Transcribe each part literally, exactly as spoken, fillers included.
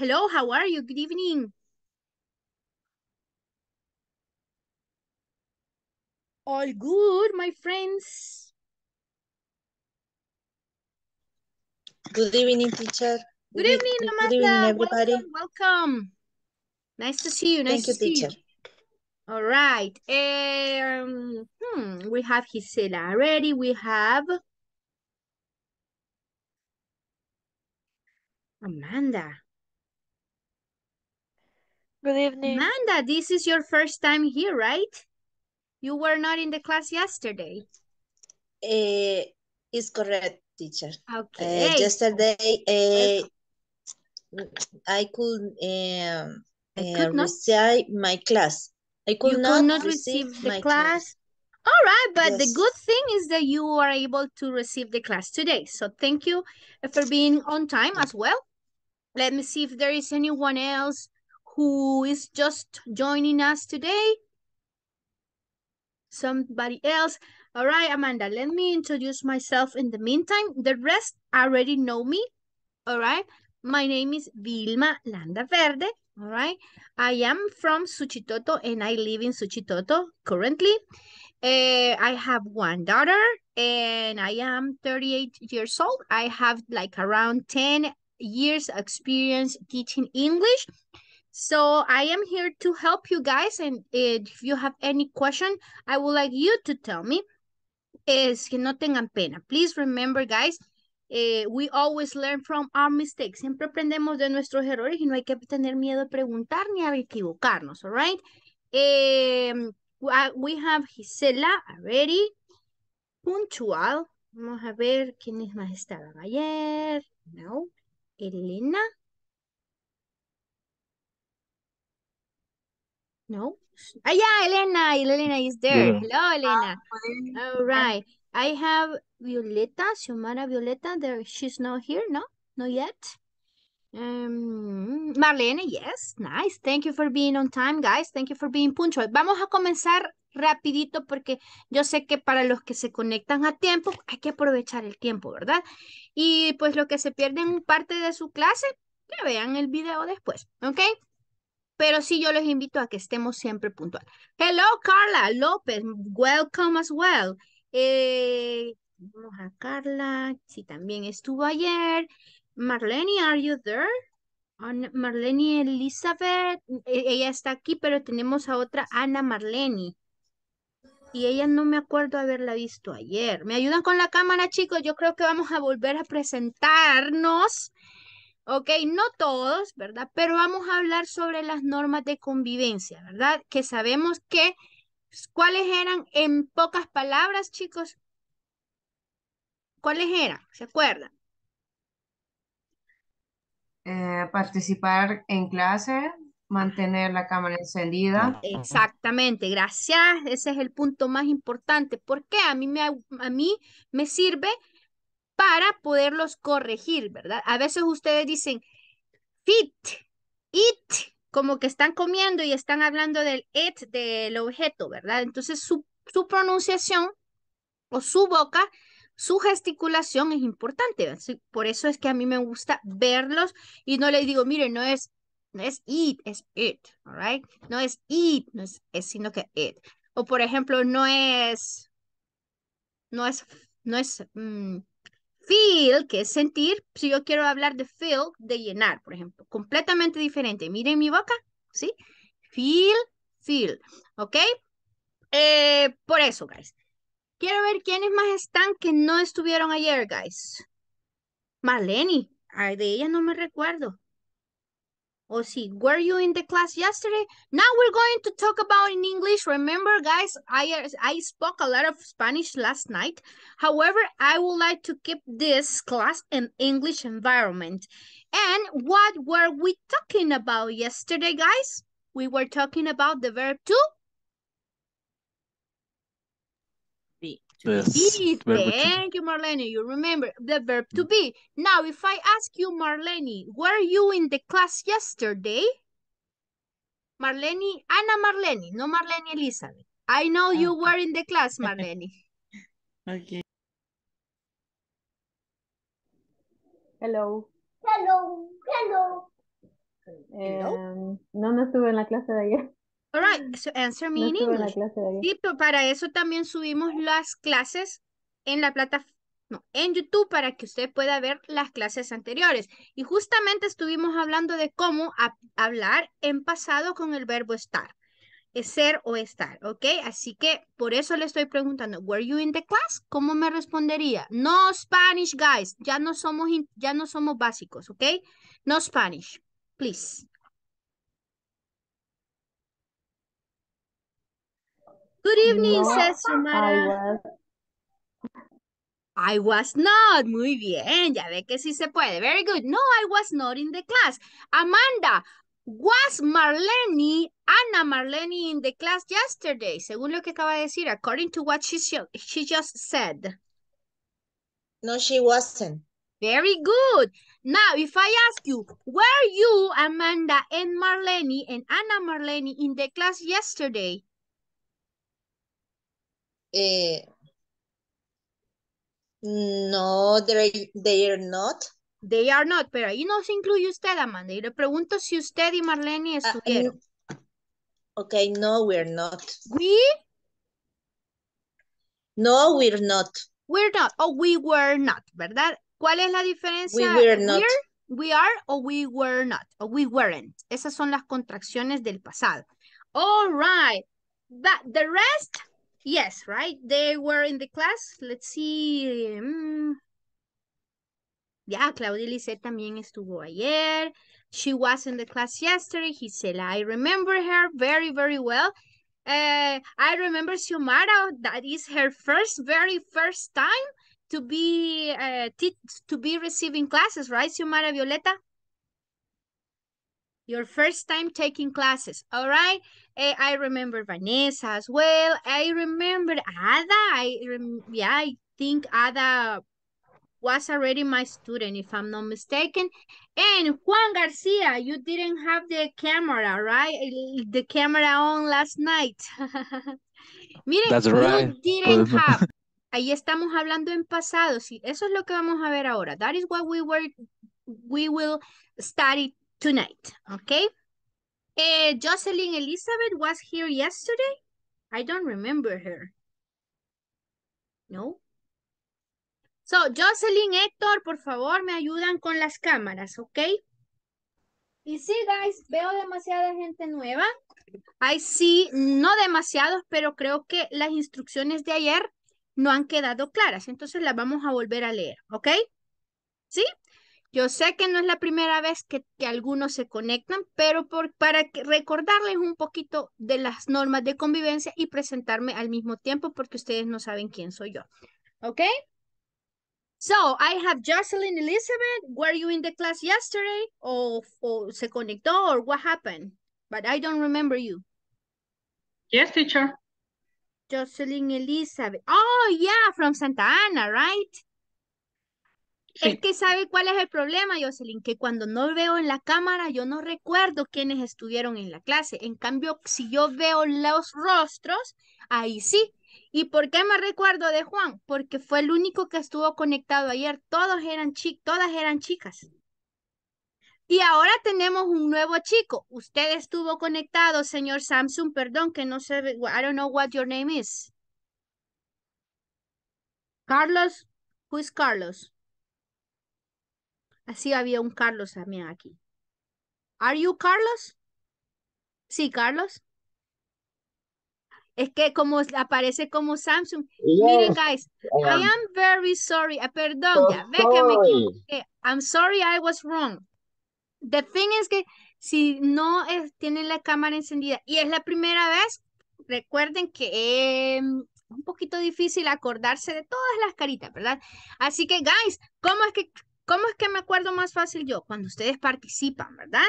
Hello, how are you? Good evening. All good, my friends. Good evening, teacher. Good, good evening, Amanda. Good evening, everybody. Welcome, welcome. Nice to see you. Nice Thank to you, see teacher. You. All right. Um, hmm, we have Gisela already. We have Amanda. Good evening. Amanda, this is your first time here, right? You were not in the class yesterday. Uh, it's correct, teacher. Okay. Uh, yesterday, uh, I could, um, I could uh, not receive my class. I could, you not, could not receive, receive the class. class. All right, but yes. The good thing is that you are able to receive the class today. So thank you for being on time as well. Let me see if there is anyone else who is just joining us today. Somebody else. All right, Amanda, let me introduce myself in the meantime. The rest already know me. All right. My name is Vilma Landaverde. All right. I am from Suchitoto and I live in Suchitoto currently. Uh, I have one daughter and I am thirty-eight years old. I have like around ten years experience teaching English. So I am here to help you guys, and if you have any question, I would like you to tell me. Es que no tengan pena. Please remember, guys, eh, we always learn from our mistakes. Siempre aprendemos de nuestros errores y no hay que tener miedo a preguntar ni a equivocarnos, all right? Eh, we have Gisela already. Puntual. Vamos a ver quiénes más estaban ayer. No. Elena. No. Ah, yeah, Elena. Elena is there. Yeah. Hello, Elena. Ah, all right. I have Violeta, Xiomara Violeta. There, she's not here, no? Not yet. Um, Marlene, yes. Nice. Thank you for being on time, guys. Thank you for being punctual. Vamos a comenzar rapidito porque yo sé que para los que se conectan a tiempo, hay que aprovechar el tiempo, ¿verdad? Y pues los que se pierden parte de su clase, que vean el video después, ¿ok? Pero sí, yo les invito a que estemos siempre puntual. Hello, Carla López. Welcome as well. Eh, vamos a Carla, si también estuvo ayer. Marlene, are you there? Marlene Elizabeth. Ella está aquí, pero tenemos a otra Ana Marlene. Y ella no me acuerdo haberla visto ayer. ¿Me ayudan con la cámara, chicos? Yo creo que vamos a volver a presentarnos. Ok, no todos, ¿verdad? Pero vamos a hablar sobre las normas de convivencia, ¿verdad? Que sabemos que, ¿cuáles eran en pocas palabras, chicos? ¿Cuáles eran? ¿Se acuerdan? Eh, participar en clase, mantener la cámara encendida. Exactamente, gracias. Ese es el punto más importante. ¿Por qué? A mí me, a mí me sirve para poderlos corregir, ¿verdad? A veces ustedes dicen, fit, it, como que están comiendo y están hablando del it, del objeto, ¿verdad? Entonces su, su pronunciación o su boca, su gesticulación es importante, ¿verdad? Por eso es que a mí me gusta verlos y no les digo, miren, no es, no es it, es it, all right? No es it, no es, es sino que it. O por ejemplo, no es, no es, no es, mmm, feel, que es sentir. Si yo quiero hablar de feel, de llenar, por ejemplo. Completamente diferente. Miren mi boca, ¿sí? Feel, feel. ¿Ok? Eh, por eso, guys. Quiero ver quiénes más están que no estuvieron ayer, guys. Marlene. Ay, de ella no me recuerdo. O sí, were you in the class yesterday? Now we're going to talk about in English. Remember, guys, I, I spoke a lot of Spanish last night. However, I would like to keep this class an English environment. And what were we talking about yesterday, guys? We were talking about the verb to? Be. Yes. Be. Thank you, Marlene. You remember the verb to be. Now, if I ask you, Marlene, were you in the class yesterday? Marlene, Ana Marlene, no Marlene Elizabeth. I know you were in the class, Marlene. Okay. Hello. Hello. Hello. Eh, no, no estuve en la clase de ayer. All right, so answer me no in English. Sí, pero para eso también subimos las clases en la plataforma, no, en YouTube, para que usted pueda ver las clases anteriores. Y justamente estuvimos hablando de cómo hablar en pasado con el verbo estar. Es ser o estar, ¿ok? Así que por eso le estoy preguntando, ¿were you in the class? ¿Cómo me respondería? No Spanish, guys. Ya no somos, ya no somos básicos, ¿ok? No Spanish, please. Good evening, no, Cesumara. I, I was not. Muy bien, ya ve que sí se puede. Very good. No, I was not in the class. Amanda, was Marlene, Ana Marlene in the class yesterday? Según lo que acaba de decir, according to what she, she just said. No, she wasn't. Very good. Now, if I ask you, were you, Amanda and Marlene and Ana Marlene in the class yesterday? Eh, no, they, they are not. They are not, pero ahí no se incluye usted, Amanda. Y le pregunto si usted y Marlene estuvieron. Uh, ok, no, we're not. ¿We? No, we're not. We're not, o oh, we were not, ¿verdad? ¿Cuál es la diferencia? We were not. We're, we are, o we were not, o we weren't. Esas son las contracciones del pasado. All right. But the rest... Yes, right? They were in the class. Let's see. Mm. Yeah, Claudia Lisset también estuvo ayer. She was in the class yesterday. Gisela, I remember her very, very well. Uh, I remember Xiomara. That is her first, very first time to be uh, to be receiving classes, right, Xiomara Violeta? Your first time taking classes, all right? I remember Vanessa as well. I remember Ada. I rem yeah, I think Ada was already my student, if I'm not mistaken. And Juan Garcia, you didn't have the camera, right? The camera on last night. Miren, that's right. You didn't have. Ahí estamos hablando en pasado. Sí, eso es lo que vamos a ver ahora. That is what we were, we will study tonight, okay? Uh, Jocelyn Elizabeth was here yesterday? I don't remember her. No? So, Jocelyn, Hector, por favor, me ayudan con las cámaras, okay? Y sí, guys, veo demasiada gente nueva. I see, no demasiados, pero creo que las instrucciones de ayer no han quedado claras. Entonces, las vamos a volver a leer, okay? ¿Sí? Yo sé que no es la primera vez que, que algunos se conectan, pero por, para que, recordarles un poquito de las normas de convivencia y presentarme al mismo tiempo porque ustedes no saben quién soy yo. ¿Ok? So, I have Jocelyn Elizabeth. Were you in the class yesterday? O, o se conectó, or what happened? But I don't remember you. Yes, teacher. Jocelyn Elizabeth. Oh, yeah, from Santa Ana, right? Sí. Es que sabe cuál es el problema, Jocelyn, que cuando no veo en la cámara, yo no recuerdo quiénes estuvieron en la clase. En cambio, si yo veo los rostros, ahí sí. ¿Y por qué me recuerdo de Juan? Porque fue el único que estuvo conectado ayer. Todos eran chi- todas eran chicas. Y ahora tenemos un nuevo chico. Usted estuvo conectado, señor Samsung, perdón, que no sé, I don't know what your name is. Carlos, who is Carlos? Así había un Carlos también aquí. ¿Are you Carlos? Sí, Carlos. Es que como aparece como Samsung. Yes, miren, guys, um, I am very sorry. Ah, perdón, so ya ve que me equivoqué. I'm sorry I was wrong. The thing is que si no es, tienen la cámara encendida y es la primera vez, recuerden que... Eh, un poquito difícil acordarse de todas las caritas, ¿verdad? Así que, guys, ¿cómo es que... ¿Cómo es que me acuerdo más fácil yo? Cuando ustedes participan, ¿verdad?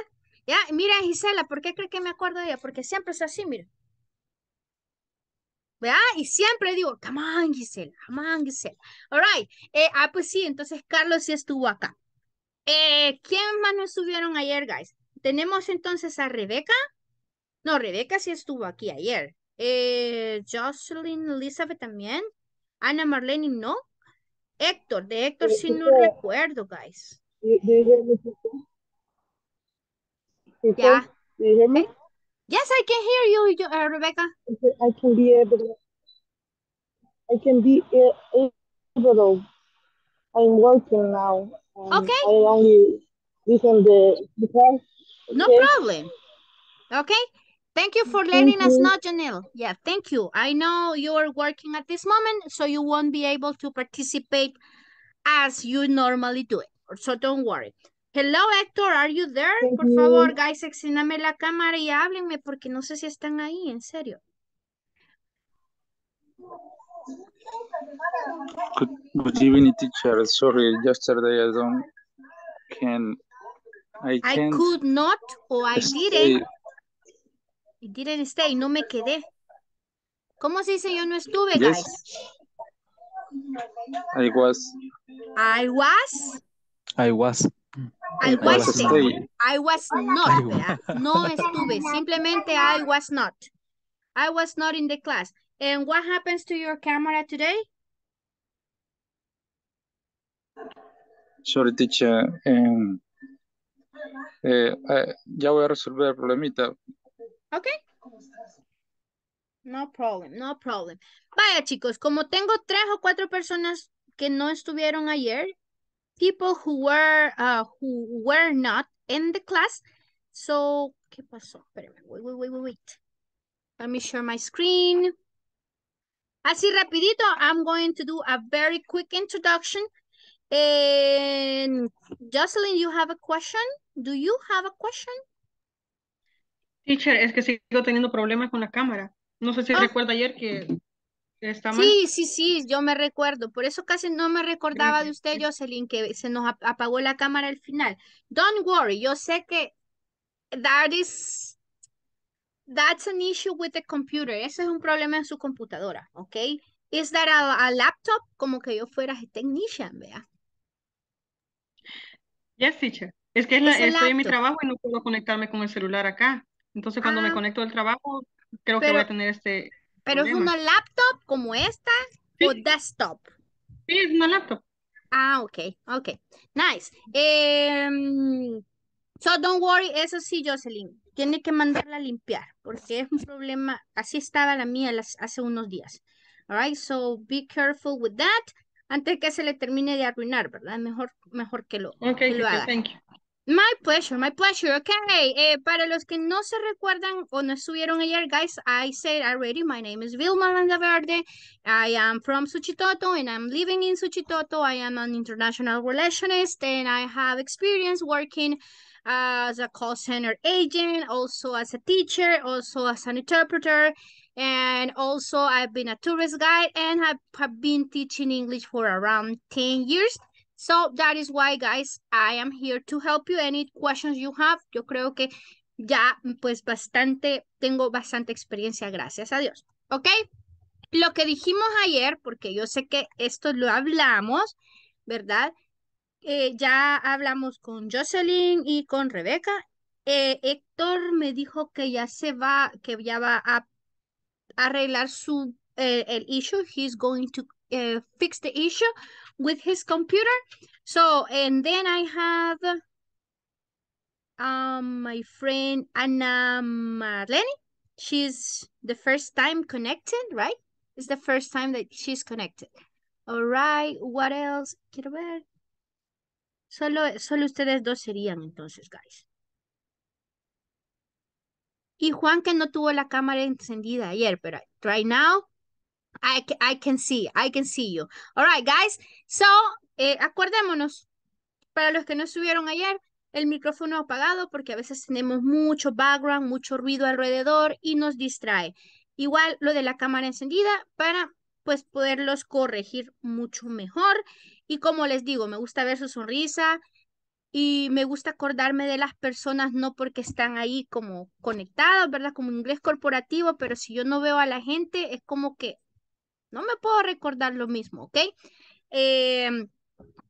Ya, mira, Gisela, ¿por qué cree que me acuerdo de ella? Porque siempre es así, mira. ¿Verdad? Y siempre digo, come on, Gisela, come on, Gisela. All right. Eh, ah, pues sí, entonces Carlos sí estuvo acá. Eh, ¿Quién más nos subieron ayer, guys? Tenemos entonces a Rebeca. No, Rebeca sí estuvo aquí ayer. Eh, Jocelyn Elizabeth también. Ana Marlene, no. Héctor, de Héctor sí no recuerdo, guys. Okay. Yeah. Do you hear me? Yes, I can hear you, you uh, Rebecca. Okay, I can be able. I can be able. I'm working now. Okay. I only listen the the class. Okay. No problem. Okay. Thank you for letting us know, Janelle. Yeah, thank you. I know you're working at this moment, so you won't be able to participate as you normally do it. So don't worry. Hello, Hector, are you there? Thank Por you. favor, guys, exíname la cámara y háblenme porque no sé si están ahí, en serio. Good, good evening, teacher. Sorry, yesterday I don't can. I, I could not or I stay. didn't. I didn't stay, no me quedé. ¿Cómo se dice yo no estuve, yes. guys? I was. I was. I was. I was. I was not. ¿verdad? No estuve. Simplemente I was not. I was not in the class. And what happens to your camera today? Sorry, teacher. Um, eh, eh, ya voy a resolver el problemita. Okay. No problem, no problem. Vaya, chicos, como tengo tres o cuatro personas que no estuvieron ayer, people who were uh, who were not in the class. So, ¿qué pasó? Espérame, wait, wait, wait, wait. Let me share my screen. Así rapidito, I'm going to do a very quick introduction. And Jocelyn, you have a question? Do you have a question? Teacher, es que sigo teniendo problemas con la cámara. No sé si oh. recuerda ayer que está mal. Sí, sí, sí, yo me recuerdo. Por eso casi no me recordaba de usted, Jocelyn, que se nos apagó la cámara al final. Don't worry, yo sé que that is, that's an issue with the computer. Ese es un problema en su computadora, ¿ok? Is that a, a laptop? Como que yo fuera technician, ¿verdad? Yes, teacher. Es que es la, es estoy laptop. en mi trabajo y no puedo conectarme con el celular acá. Entonces, cuando ah, me conecto al trabajo, creo pero, que voy a tener este ¿Pero problema. es una laptop como esta sí. o desktop? Sí, es una laptop. Ah, ok, ok. Nice. Um, so, don't worry, eso sí, Jocelyn. Tiene que mandarla a limpiar, porque es un problema. Así estaba la mía las, hace unos días. All right, so be careful with that. Antes que se le termine de arruinar, ¿verdad? Mejor, mejor que lo, okay, que lo haga. Thank you. My pleasure, my pleasure. Okay, eh, para los que no se recuerdan o no estuvieron ayer, guys, I said already, my name is Vilma Landaverde. I am from Suchitoto and I'm living in Suchitoto. I am an international relationist and I have experience working as a call center agent, also as a teacher, also as an interpreter. And also I've been a tourist guide and have, have been teaching English for around ten years. So that is why, guys, I am here to help you. Any questions you have, yo creo que ya, pues, bastante, tengo bastante experiencia, gracias a Dios. ¿Ok? Lo que dijimos ayer, porque yo sé que esto lo hablamos, ¿verdad? Eh, ya hablamos con Jocelyn y con Rebeca. Eh, Héctor me dijo que ya se va, que ya va a arreglar su, eh, el issue. He's going to uh, fix the issue with his computer. So, and then I have um, my friend Ana Marlene. She's the first time connected, right? It's the first time that she's connected. All right, what else? Quiero ver. Solo, solo ustedes dos serían entonces, guys. Y Juan que no tuvo la cámara encendida ayer, pero right now, I, I can see, I can see you. All right, guys. So, eh, acordémonos, para los que no estuvieron ayer, el micrófono apagado porque a veces tenemos mucho background, mucho ruido alrededor y nos distrae. Igual lo de la cámara encendida para, pues, poderlos corregir mucho mejor. Y como les digo, me gusta ver su sonrisa y me gusta acordarme de las personas, no porque están ahí como conectadas, ¿verdad? Como inglés corporativo, pero si yo no veo a la gente, es como que no me puedo recordar lo mismo, ¿ok? Eh,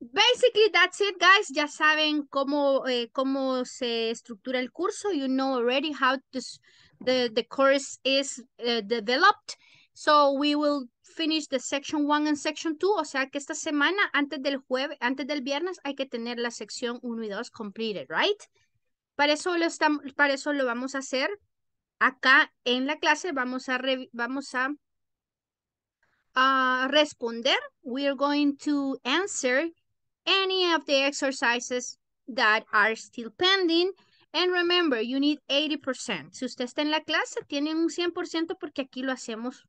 basically, that's it, guys. Ya saben cómo, eh, cómo se estructura el curso. You know already how this, the, the course is uh, developed. So we will finish the section one and section two. O sea que esta semana, antes del jueves, antes del viernes, hay que tener la sección uno y dos completed, right? Para eso lo, estamos, para eso lo vamos a hacer acá en la clase. Vamos a, re, vamos a uh, responder. We're going to answer any of the exercises that are still pending. And remember, you need eighty percent. Si usted está en la clase, tiene un cien por ciento porque aquí lo hacemos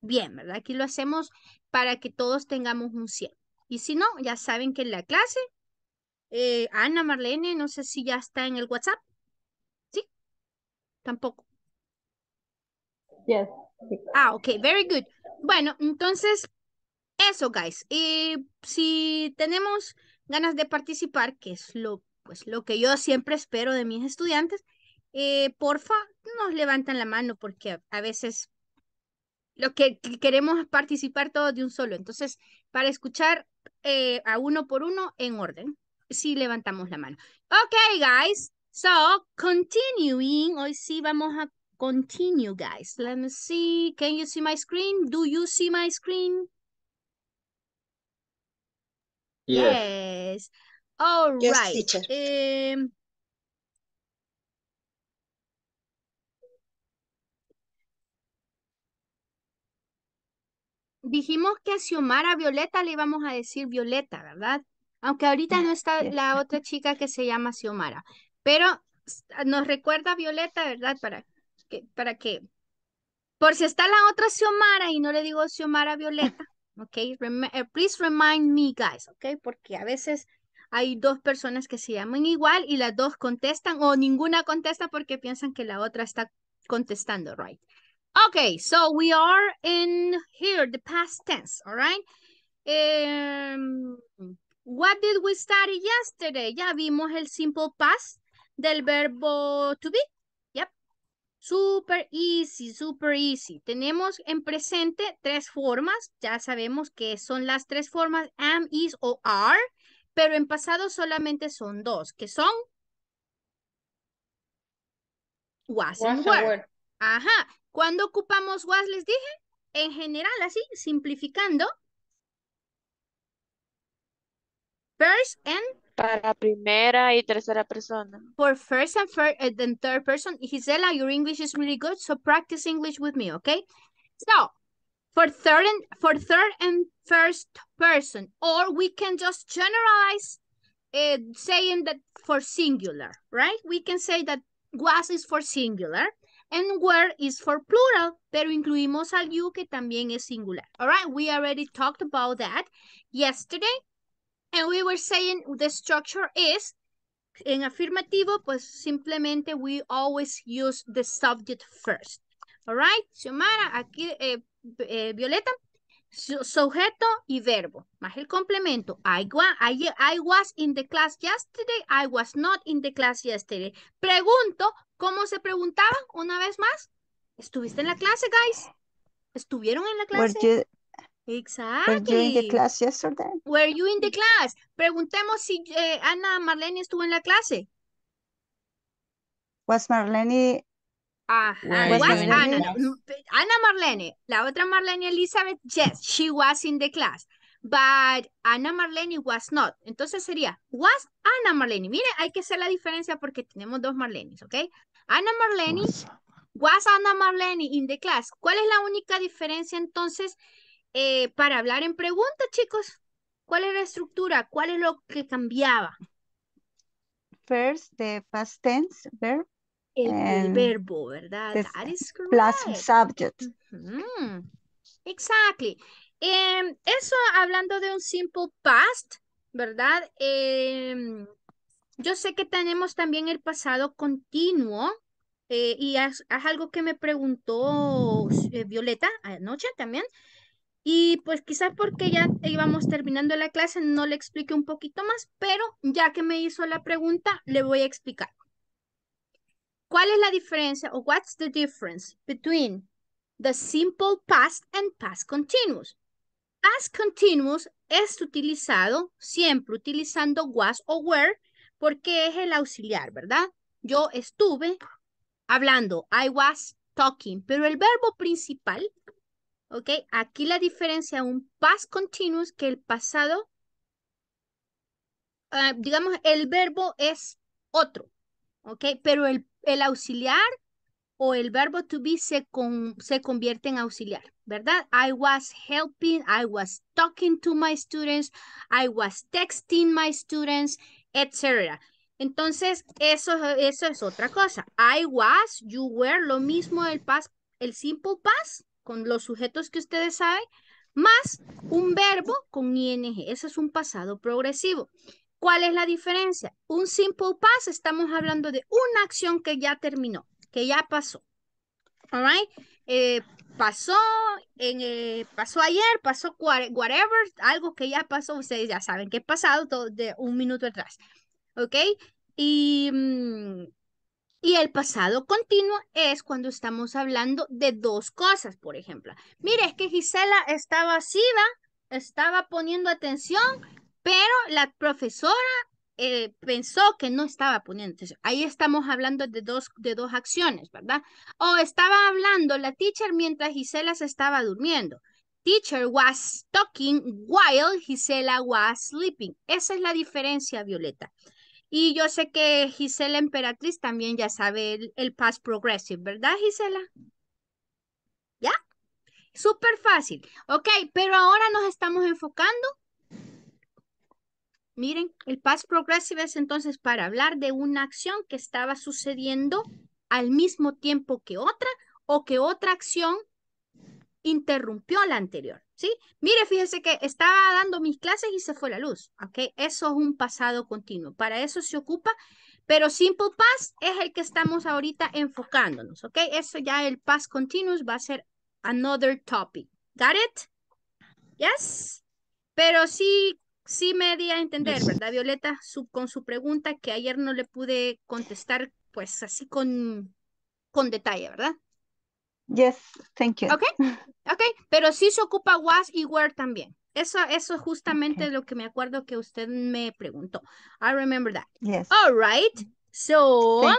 bien, ¿verdad? Aquí lo hacemos para que todos tengamos un cien. Y si no, ya saben que en la clase, eh, Ana Marlene, no sé si ya está en el WhatsApp. ¿Sí? Tampoco. Yes. Ah, ok, very good. Bueno, entonces, eso, guys. Eh, si tenemos ganas de participar, que es lo pues lo que yo siempre espero de mis estudiantes, eh, porfa, nos levantan la mano porque a veces lo que queremos es participar todos de un solo. Entonces, para escuchar eh, a uno por uno en orden, sí levantamos la mano. Ok, guys, so continuing, hoy sí vamos a continue, guys. Let me see, can you see my screen? Do you see my screen? Yes. yes. All yes, right. Teacher. Um, dijimos que a Xiomara Violeta le íbamos a decir Violeta, ¿verdad? Aunque ahorita no está la otra chica que se llama Xiomara. Pero nos recuerda a Violeta, ¿verdad? Para que, para que, por si está la otra Xiomara y no le digo Xiomara Violeta, ok, Rem uh, please remind me, guys, ok, porque a veces hay dos personas que se llaman igual y las dos contestan o ninguna contesta porque piensan que la otra está contestando, right? Okay, so we are in here, the past tense, all right? Um, what did we study yesterday? Ya vimos el simple past del verbo to be. Yep. Super easy, super easy. Tenemos en presente tres formas. Ya sabemos que son las tres formas, am, is o are. Pero en pasado solamente son dos, que son was, was and were. were. Ajá. ¿Cuándo ocupamos was, les dije? En general, así, simplificando. First and... Para primera y tercera persona. For first and, first and third person. Gisela, your English is really good, so practice English with me, okay? So... For third, and, for third and first person. Or we can just generalize uh, saying that for singular, right? We can say that was is for singular and were is for plural, pero incluimos al you que también es singular. All right, we already talked about that yesterday. And we were saying the structure is, en afirmativo, pues simplemente we always use the subject first. All right, Xiomara, aquí... Eh, Eh, Violeta, sujeto y verbo, más el complemento. I, wa, I, I was in the class yesterday, I was not in the class yesterday. Pregunto, ¿cómo se preguntaba? Una vez más, ¿estuviste en la clase, guys? ¿Estuvieron en la clase? Were you, exactly. Were you in the class yesterday? Were you in the class? Preguntemos si eh, Ana Marlene estuvo en la clase. Was Marlene... Ajá, was was Ana, Ana Marlene, la otra Marlene Elizabeth, yes, she was in the class, but Ana Marlene was not. Entonces sería, was Ana Marlene. Miren, hay que hacer la diferencia porque tenemos dos Marlenes, ¿ok? Ana Marlene, was, was Ana Marlene in the class. ¿Cuál es la única diferencia entonces eh, para hablar en pregunta, chicos? ¿Cuál es la estructura? ¿Cuál es lo que cambiaba? First, the past tense, verb. El, el verbo, ¿verdad? That is correct. Plus subject. Mm-hmm. Exactly. Eh, eso hablando de un simple past, ¿verdad? Eh, yo sé que tenemos también el pasado continuo eh, y es, es algo que me preguntó eh, Violeta anoche también. Y pues quizás porque ya íbamos terminando la clase no le expliqué un poquito más, pero ya que me hizo la pregunta le voy a explicar. ¿Cuál es la diferencia o what's the difference between the simple past and past continuous? Past continuous es utilizado, siempre utilizando was o were, porque es el auxiliar, ¿verdad? Yo estuve hablando, I was talking, pero el verbo principal, ¿ok? Aquí la diferencia un past continuous que el pasado, uh, digamos, el verbo es otro. Ok, pero el, el auxiliar o el verbo to be se, con, se convierte en auxiliar, ¿verdad? I was helping, I was talking to my students, I was texting my students, etcétera. Entonces, eso, eso es otra cosa. I was, you were, lo mismo el past, el simple past, con los sujetos que ustedes saben, más un verbo con ing. Ese es un pasado progresivo. ¿Cuál es la diferencia? Un simple past, estamos hablando de una acción que ya terminó, que ya pasó. All right? Eh, pasó, en, eh, pasó ayer, pasó whatever, algo que ya pasó, ustedes ya saben que es pasado, todo de un minuto atrás. ¿Ok? Y, y el pasado continuo es cuando estamos hablando de dos cosas, por ejemplo. Mire, es que Gisela estaba asiva, estaba poniendo atención, pero la profesora eh, pensó que no estaba poniendo atención. Ahí estamos hablando de dos, de dos acciones, ¿verdad? O estaba hablando la teacher mientras Gisela se estaba durmiendo. Teacher was talking while Gisela was sleeping. Esa es la diferencia, Violeta. Y yo sé que Gisela Emperatriz también ya sabe el, el past progressive, ¿verdad, Gisela? ¿Ya? Súper fácil. Ok, pero ahora nos estamos enfocando. Miren, el past progressive es entonces para hablar de una acción que estaba sucediendo al mismo tiempo que otra o que otra acción interrumpió la anterior, ¿sí? Mire, fíjese que estaba dando mis clases y se fue la luz, ¿ok? Eso es un pasado continuo, para eso se ocupa, pero simple past es el que estamos ahorita enfocándonos, ¿ok? Eso ya el past continuous va a ser another topic, ¿got it? ¿Yes? Pero sí, sí me di a entender, ¿verdad, Violeta? Su, con su pregunta que ayer no le pude contestar, pues así con, con detalle, ¿verdad? Yes, thank you. Ok, ok, pero sí se ocupa was y were también. Eso, eso justamente okay. Es lo que me acuerdo que usted me preguntó. I remember that. Yes. All right, so, thank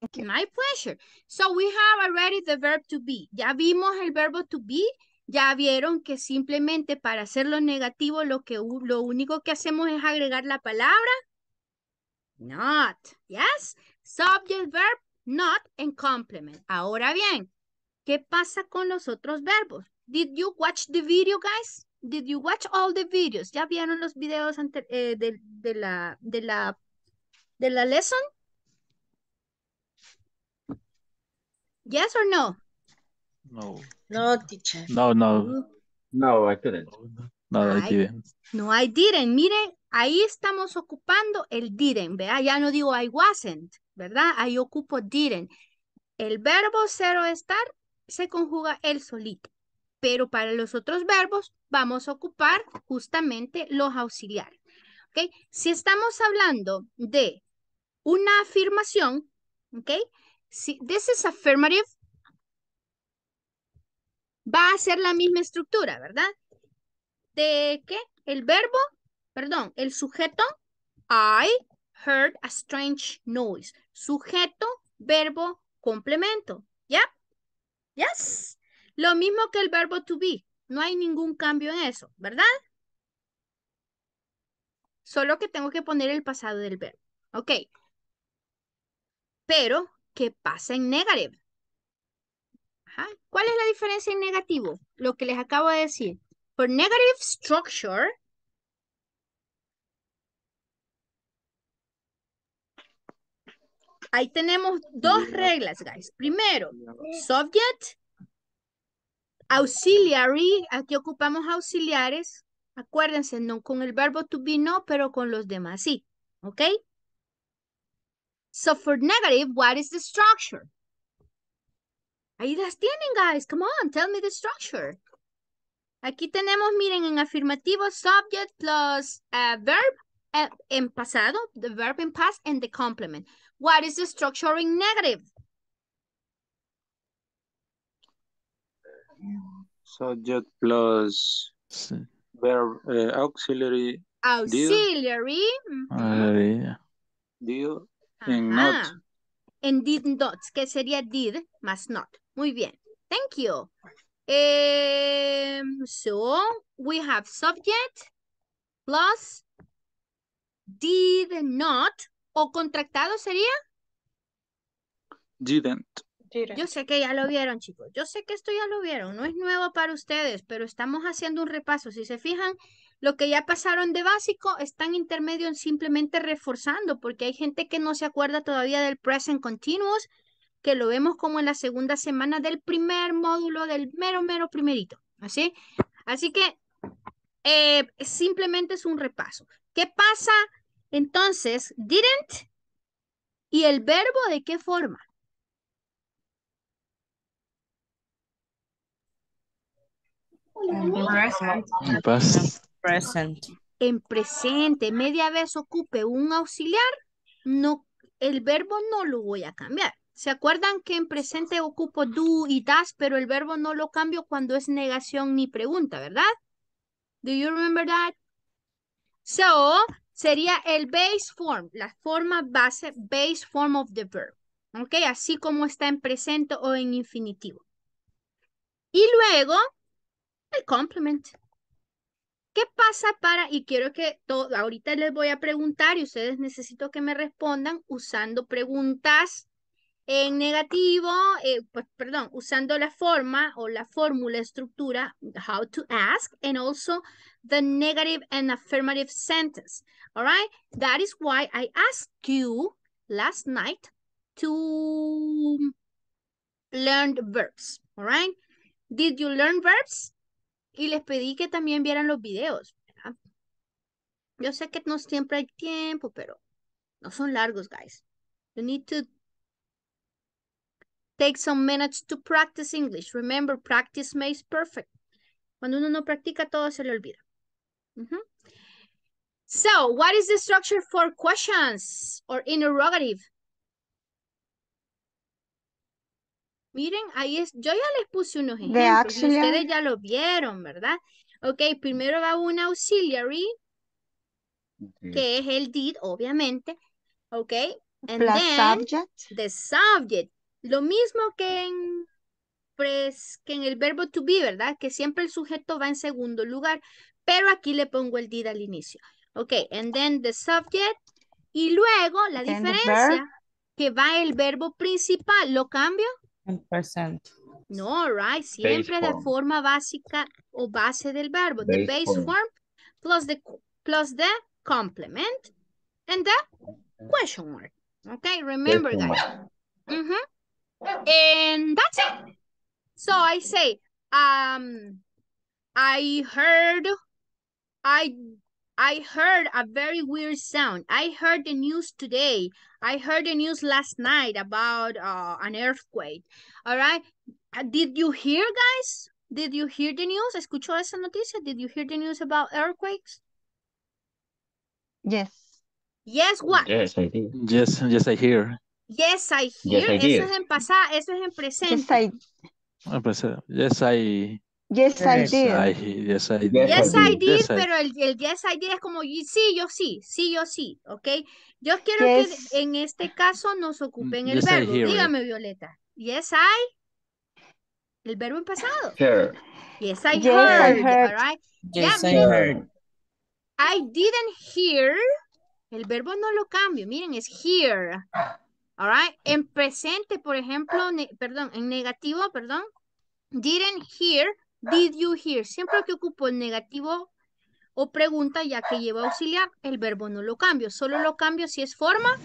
thank you. My pleasure. So we have already the verb to be. Ya vimos el verbo to be, ya vieron que simplemente para hacerlo negativo lo, que, lo único que hacemos es agregar la palabra not, yes? Subject, verb, not, and complement. Ahora bien, ¿qué pasa con los otros verbos? Did you watch the video, guys? Did you watch all the videos? ¿Ya vieron los videos ante, eh, de, de, la, de, la, de la lesson? Yes or no? No. No, teacher. No, no. No, I couldn't. No, I, I didn't. No, I didn't. Miren, ahí estamos ocupando el didn't, ¿verdad? Ya no digo I wasn't, ¿verdad? Ahí ocupo didn't. El verbo ser o estar se conjuga él solito, pero para los otros verbos vamos a ocupar justamente los auxiliares. ¿Okay? Si estamos hablando de una afirmación, ¿ok? Si, this is affirmative, va a ser la misma estructura, ¿verdad? ¿De qué? El verbo, perdón, el sujeto, I heard a strange noise. Sujeto, verbo, complemento. ¿Ya? Yeah. Yes. Lo mismo que el verbo to be. No hay ningún cambio en eso, ¿verdad? Solo que tengo que poner el pasado del verbo. Ok. Pero, ¿qué pasa en negative? Ajá. ¿Cuál es la diferencia en negativo? Lo que les acabo de decir. For negative structure, ahí tenemos dos reglas, guys. Primero, subject, auxiliary. Aquí ocupamos auxiliares. Acuérdense, no con el verbo to be no, pero con los demás sí. ¿Ok? So for negative, what is the structure? Ahí las tienen, guys. Come on, tell me the structure. Aquí tenemos, miren, en afirmativo, subject plus uh, verb uh, en pasado, the verb in past, and the complement. What is the structure in negative? Subject plus verb uh, auxiliary. Auxiliary. Did, uh, did and not. And did not, que sería did más not. Muy bien. Thank you. Um, so we have subject plus did not. O contractado sería Didn't. Yo sé que ya lo vieron, chicos. Yo sé que esto ya lo vieron. No es nuevo para ustedes, pero estamos haciendo un repaso. Si se fijan, lo que ya pasaron de básico, están intermedio simplemente reforzando, porque hay gente que no se acuerda todavía del present continuous, que lo vemos como en la segunda semana del primer módulo, del mero, mero primerito. ¿Así? Así que eh, simplemente es un repaso. ¿Qué pasa? Entonces, didn't y el verbo, ¿de qué forma? En present. En present. En presente. Media vez ocupe un auxiliar, no, el verbo no lo voy a cambiar. ¿Se acuerdan que en presente ocupo do y das, pero el verbo no lo cambio cuando es negación ni pregunta, ¿verdad? Do you remember that? So, sería el base form, la forma base, base form of the verb. ¿Ok? Así como está en presente o en infinitivo. Y luego... el complement. ¿Qué pasa para, y quiero que todo, ahorita les voy a preguntar y ustedes necesito que me respondan usando preguntas en negativo, eh, pues, perdón, usando la forma o la fórmula, estructura, how to ask, and also the negative and affirmative sentence. All right? That is why I asked you last night to learn the verbs. All right? Did you learn verbs? Y les pedí que también vieran los videos, ¿verdad? Yo sé que no siempre hay tiempo, pero no son largos, guys. You need to take some minutes to practice English. Remember, practice makes perfect. Cuando uno no practica, todo se le olvida. Uh-huh. So, what is the structure for questions or interrogative? Miren, ahí es, yo ya les puse unos ejemplos y ustedes ya lo vieron, ¿verdad? Ok, primero va un auxiliary, okay, que es el did, obviamente. Ok, and plus then subject. The subject. Lo mismo que en, pues, que en el verbo to be, ¿verdad? Que siempre el sujeto va en segundo lugar, pero aquí le pongo el did al inicio. Ok, and then the subject. Y luego la and diferencia, que va el verbo principal, ¿lo cambio? Present. No, right, siempre la forma básica o base del verbo, base the base form, form plus, the, plus the complement and the question mark. Okay, remember guys. Mm-hmm. And that's it. So I say, um, I heard, I, I heard a very weird sound. I heard the news today. I heard the news last night about uh, an earthquake. All right. Did you hear, guys? Did you hear the news? ¿Escuchó esa noticia? Did you hear the news about earthquakes? Yes. Yes, what? Yes, I did. Yes, yes, I hear. Yes, I hear. Yes, I hear. Eso es en pasado, eso es en presente. Yes, I... Yes, I... Yes, I did. I, yes, I did. Yes, I did, yes, I... pero el, el yes, I did es como sí, yo sí, sí, yo sí, ¿ok? Yo quiero yes, que en este caso nos ocupen el yes, verbo. Dígame, it. Violeta. Yes, I. El verbo en pasado. Heard. Yes, I yes, heard. I heard. All right. Yes, yeah, I miren, heard. I didn't hear. El verbo no lo cambio. Miren, es hear. All right. En presente, por ejemplo, perdón, en negativo, perdón. Didn't hear. Did you hear? Siempre que ocupo el negativo o pregunta, ya que lleva auxiliar, el verbo no lo cambio. Solo lo cambio si es forma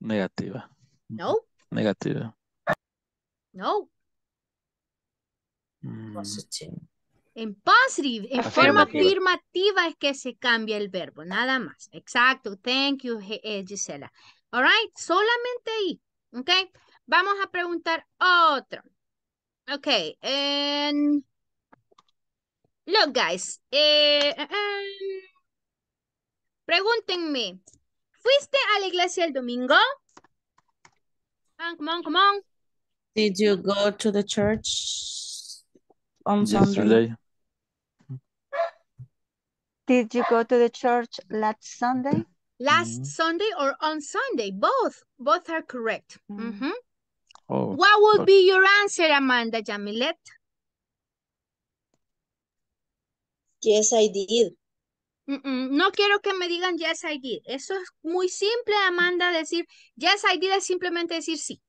negativa. No. Negativa. No. Mm. Positive. En positive, en afirmativa, forma afirmativa es que se cambia el verbo, nada más. Exacto. Thank you, Gisela. All right. Solamente ahí. Ok. Vamos a preguntar otro. Ok. Um, look, guys. Eh, um, pregúntenme. ¿Fuiste a la iglesia el domingo? Come on, come on, come on. Did you go to the church on Yesterday. Sunday? Did you go to the church last Sunday? Last mm-hmm. Sunday or on Sunday? Both. Both are correct. Mm-hmm. Mm-hmm. Oh, what would but... be your answer, Amanda Yamilet? Yes, I did. Mm -mm, no quiero que me digan yes I did. Eso es muy simple, Amanda, decir yes I did es simplemente decir sí.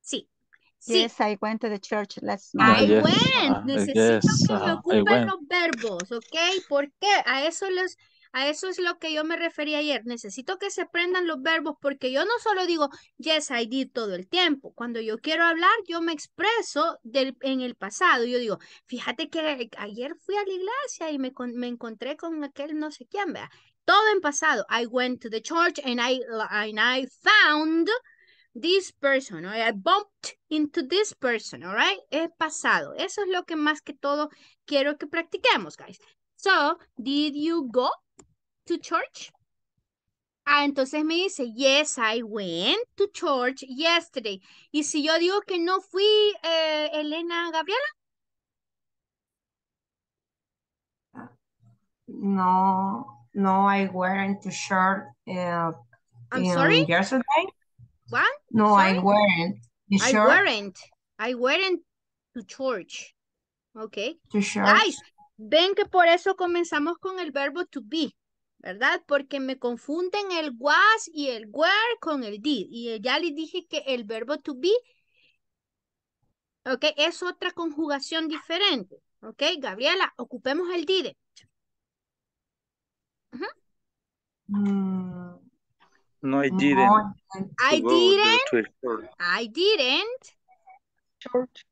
Sí. Sí. Yes, I went to the church last month. I yes, went. Necesito yes, que se ocupen los verbos, ¿ok? ¿Por qué? A eso, los, a eso es lo que yo me referí ayer. Necesito que se aprendan los verbos porque yo no solo digo yes, I did todo el tiempo. Cuando yo quiero hablar, yo me expreso del, en el pasado. Yo digo, fíjate que ayer fui a la iglesia y me, me encontré con aquel no sé quién, ¿verdad? Todo en pasado. I went to the church and I, and I found... this person, or I bumped into this person, all right? Es pasado. Eso es lo que más que todo quiero que practiquemos, guys. So, did you go to church? Ah, entonces me dice, yes, I went to church yesterday. Y si yo digo que no fui, eh, Elena Gabriela? No, no, I went to church uh, I'm sorry? yesterday. What? No, sorry? I weren't. You I sure? weren't. I weren't to church. Okay. To church. Guys, ven que por eso comenzamos con el verbo to be, ¿verdad? Porque me confunden el was y el were con el did. Y ya les dije que el verbo to be, ok, es otra conjugación diferente. Ok, Gabriela, ocupemos el did. Uh-huh. mm. No, I didn't. No, I didn't. I didn't. Church.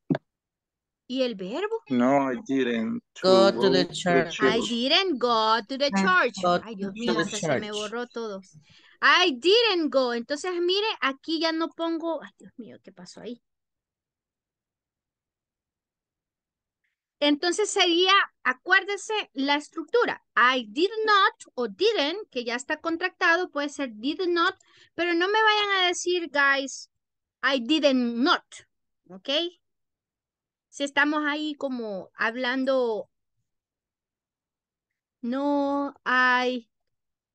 ¿Y el verbo? No, I didn't. Go, go to the church. I didn't go to the church. Go Ay, Dios mío, se, se me borró todo. I didn't go. Entonces, mire, aquí ya no pongo... Ay, Dios mío, ¿qué pasó ahí? Entonces sería, acuérdese la estructura. I did not o didn't, que ya está contractado, puede ser did not, pero no me vayan a decir, guys, I didn't not, ¿ok? Si estamos ahí como hablando, no, I,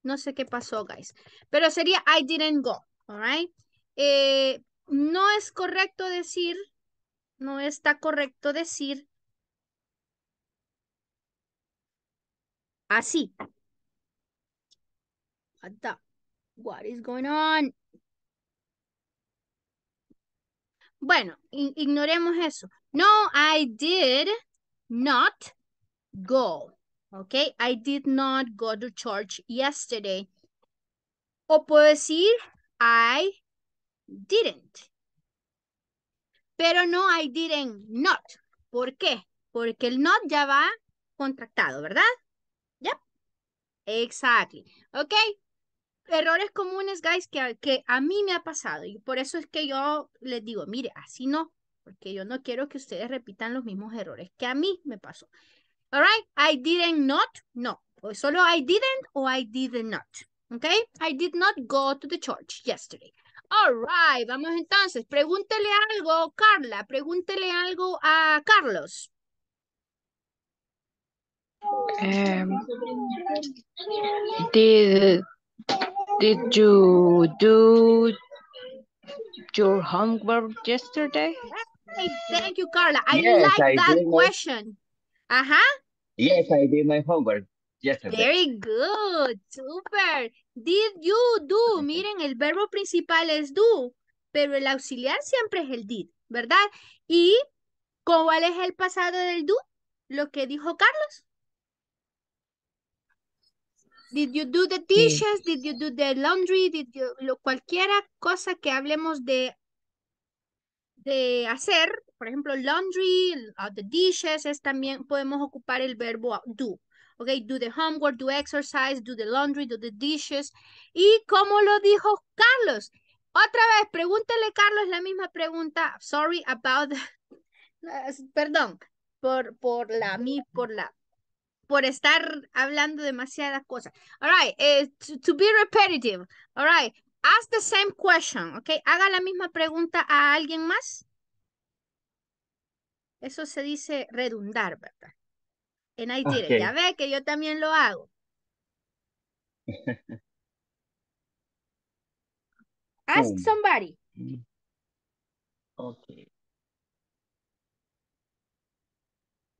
no sé qué pasó, guys, pero sería I didn't go, all right? Eh, no es correcto decir, no está correcto decir, así. Ada, what is going on? Bueno, ignoremos eso. No, I did not go. Okay, I did not go to church yesterday. O puedo decir, I didn't. Pero no, I didn't not. ¿Por qué? Porque el not ya va contractado, ¿verdad? Exactly. Ok. Errores comunes, guys, que, que a mí me ha pasado. Y por eso es que yo les digo, mire, así no. Porque yo no quiero que ustedes repitan los mismos errores que a mí me pasó. All right. I didn't not. No. O solo I didn't o I didn't not. Ok. I did not go to the church yesterday. All right. Vamos entonces. Pregúntele algo, Carla. Pregúntele algo a Carlos. Um, did did you do your homework yesterday? Hey, thank you, Carla. I yes, like I that question. My... Uh huh. Yes, I did my homework yesterday. Very good. Super. Did you do? Miren, el verbo principal es do, pero el auxiliar siempre es el did, ¿verdad? ¿Y cuál es el pasado del do? Lo que dijo Carlos. Did you do the dishes? Sí. Did you do the laundry? Did you, lo, cualquiera cosa que hablemos de, de hacer, por ejemplo, laundry, uh, the dishes, es también podemos ocupar el verbo do. Okay, do the homework, do exercise, do the laundry, do the dishes. Y como lo dijo Carlos, otra vez, pregúntale, Carlos, la misma pregunta. Sorry about, perdón, por, por la, mi, por la. por estar hablando demasiadas cosas. All right, eh, to, to be repetitive. All right, ask the same question, okay? Haga la misma pregunta a alguien más. Eso se dice redundar, ¿verdad? And I did okay. it. Ya ve que yo también lo hago. Ask oh. somebody. Okay.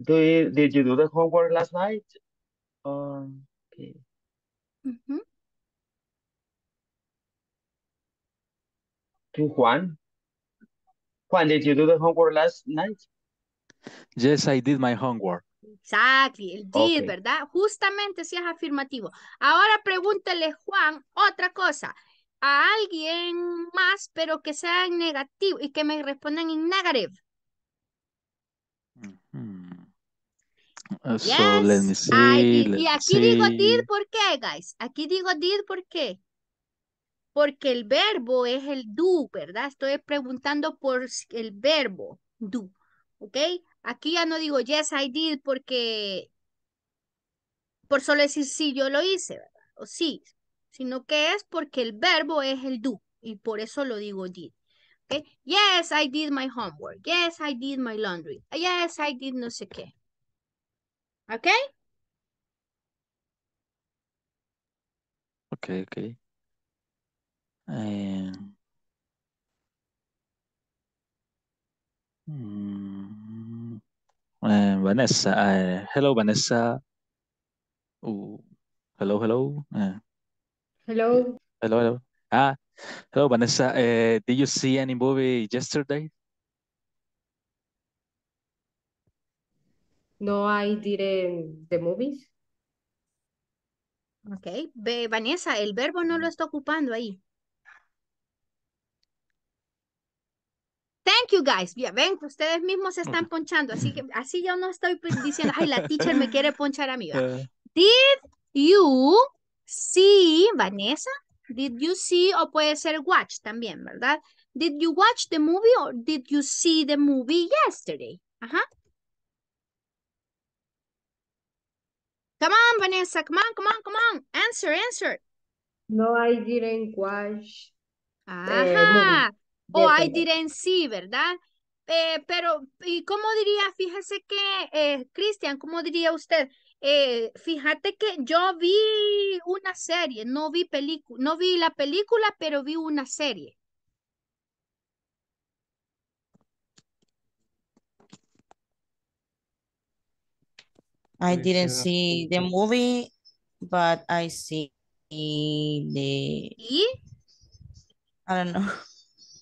Do you, did you do the homework last night? Um, okay. Ujú. To Juan. Juan, did you do the homework last night? Yes, I did my homework. Exactly, el did, Okay. ¿verdad? Justamente si es afirmativo. Ahora pregúntele, Juan, otra cosa. A alguien más, pero que sea en negativo y que me respondan en negative. Hmm. Uh, So let me Yes, I see, did. let Y me aquí digo did, see. ¿por qué, guys? Aquí digo did, ¿por qué? Porque el verbo es el do, ¿verdad? Estoy preguntando por s- el verbo do, ¿ok? Aquí ya no digo yes, I did, porque por solo decir sí, yo lo hice, ¿verdad? O sí, sino que es porque el verbo es el do, y por eso lo digo did, ¿ok? Yes, I did my homework. Yes, I did my laundry. Yes, I did no sé qué, ¿ok? Okay, okay. Um, mm, uh, Vanessa, uh, hello Vanessa. Ooh, hello, hello. Uh, Hello. hello, hello. Ah, hello Vanessa. Uh, did you see any movie yesterday? No, I didn't the movies. Ok, ve, Vanessa, el verbo no lo está ocupando ahí. Thank you guys. Ya ven que ustedes mismos se están ponchando, así que así yo no estoy pues diciendo, ay, la teacher me quiere ponchar a mí, ¿va? Uh, Did you see, Vanessa? Did you see o puede ser watch también, ¿verdad? Did you watch the movie or did you see the movie yesterday? Ajá. Come on, Vanessa. Come on, come on, come on. Answer, answer. No, I didn't watch the movie Ajá. O I yesterday. didn't see, ¿verdad? Eh, pero, ¿y cómo diría? Fíjese que, eh, Cristian, ¿cómo diría usted? Eh, fíjate que yo vi una serie, no vi película, no vi la película, pero vi una serie. I didn't see the movie, but I see the, Y I don't know.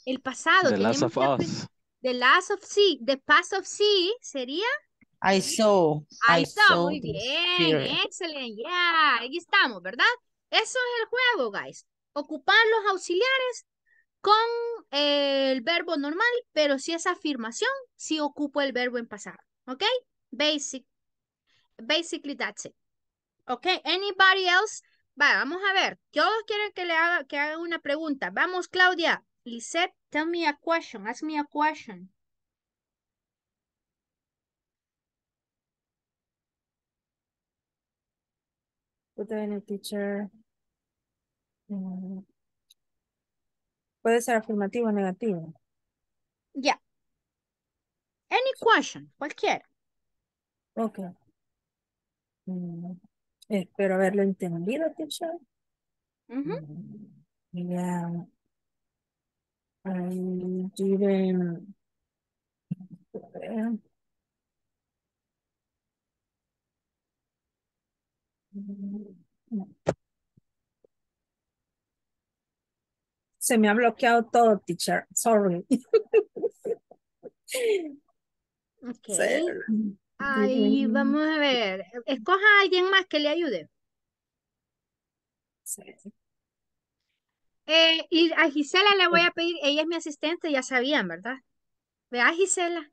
el pasado, The Last tenemos of que aprender. Us. The last of sea, the past of sea sería I saw, I I saw, saw muy the bien, series. excelente, ya, ahí estamos, ¿verdad? Eso es el juego, guys. Ocupar los auxiliares con eh, el verbo normal, pero si es afirmación, si ocupo el verbo en pasado, ¿ok? Basic, basically that's it. ¿Ok? Anybody else? Va, vamos a ver. Yo quiero que le haga, que haga una pregunta. Vamos, Claudia. Lisset, tell me a question. Ask me a question. Good evening, teacher. Mm, Puede ser afirmativo o negativo. Yeah. Any question. Cualquiera. Ok. Mm, Espero haberlo entendido, teacher. Ujú. Mm, Yeah, I didn't. Se me ha bloqueado todo, teacher. Sorry. Ok. Se- Ay, didn't- vamos a ver. Escoja a alguien más que le ayude. se- Eh, y a Gisela le voy a pedir, ella es mi asistente, ya sabían, ¿verdad? Vea, Gisela.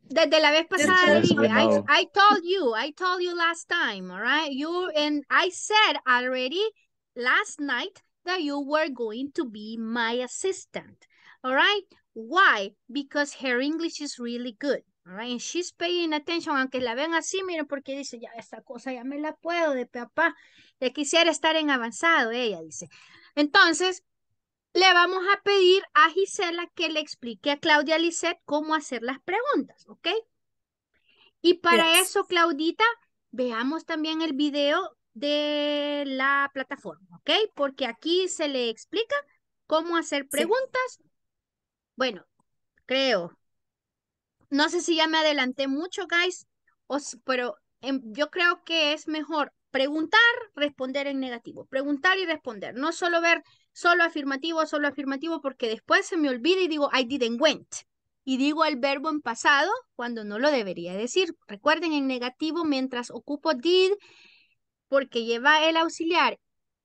Desde la vez Yes, pasada le yes, dije, I I, know. I told you, I told you last time, all right? You and I said already last night that you were going to be my assistant, all right? Why? Because her English is really good, all right? And she's paying attention, aunque la ven así, miren, porque dice, ya esta cosa ya me la puedo de papá, ya quisiera estar en avanzado, ella dice. Entonces, le vamos a pedir a Gisela que le explique a Claudia Lisset cómo hacer las preguntas, ¿ok? Y para Yes. eso, Claudita, veamos también el video de la plataforma, ¿ok? Porque aquí se le explica cómo hacer Sí. preguntas. Bueno, creo. No sé si ya me adelanté mucho, guys, o s- pero em, yo creo que es mejor Preguntar, responder en negativo. Preguntar y responder. No solo ver solo afirmativo, solo afirmativo, porque después se me olvida y digo, I didn't went. Y digo el verbo en pasado cuando no lo debería decir. Recuerden, en negativo, mientras ocupo did, porque lleva el auxiliar,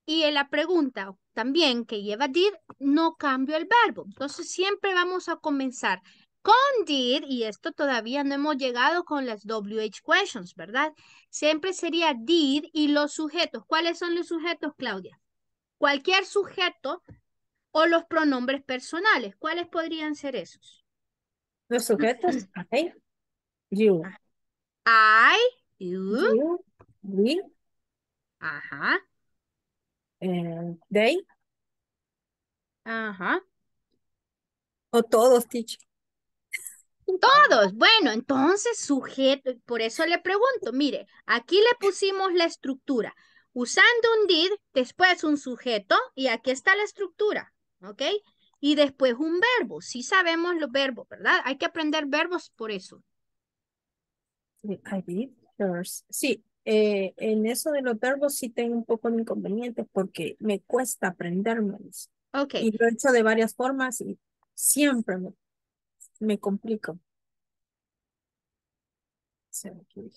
y en la pregunta también que lleva did, no cambio el verbo. Entonces siempre vamos a comenzar con did, y esto todavía no hemos llegado con las W H questions, ¿verdad? Siempre sería did y los sujetos. ¿Cuáles son los sujetos, Claudia? Cualquier sujeto o los pronombres personales. ¿Cuáles podrían ser esos? Los sujetos, I, you. I, you. You, we. Ajá. And they. Ajá. O todos, teacher. Todos. Bueno, entonces sujeto, por eso le pregunto, mire, aquí le pusimos la estructura. Usando un did, después un sujeto, y aquí está la estructura, ¿ok? Y después un verbo. Sí sabemos los verbos, ¿verdad? Hay que aprender verbos por eso. I did first. Sí, eh, en eso de los verbos sí tengo un poco de inconvenientes porque me cuesta aprenderlos. Ok. Y lo he hecho de varias formas y siempre me, me complico. So,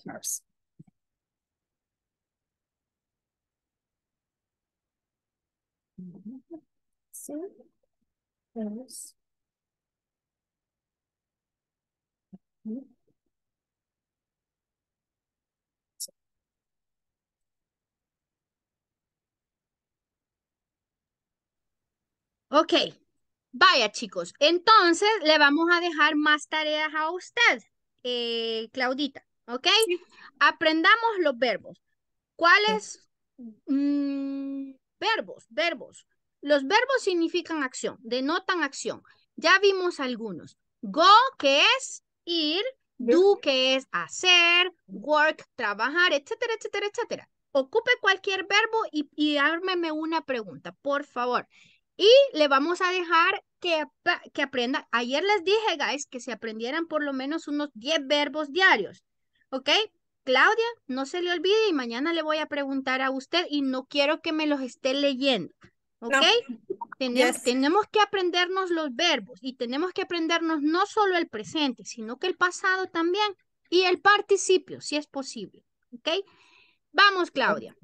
first. Sí. Yes. Mm-hmm. Ok, vaya chicos, entonces le vamos a dejar más tareas a usted, eh, Claudita, ¿ok? Sí. Aprendamos los verbos. ¿Cuáles sí. mm, verbos? Verbos. Los verbos significan acción, denotan acción. Ya vimos algunos. Go, que es ir. Do, que es hacer. Work, trabajar, etcétera, etcétera, etcétera. Ocupe cualquier verbo y, y ármeme una pregunta, por favor. Y le vamos a dejar que, que aprenda. Ayer les dije, guys, que se aprendieran por lo menos unos diez verbos diarios. ¿Ok? Claudia, no se le olvide y mañana le voy a preguntar a usted y no quiero que me los esté leyendo. ¿Ok? No. Tenemos, yes. tenemos que aprendernos los verbos y tenemos que aprendernos no solo el presente, sino que el pasado también y el participio, si es posible. ¿Ok? Vamos, Claudia.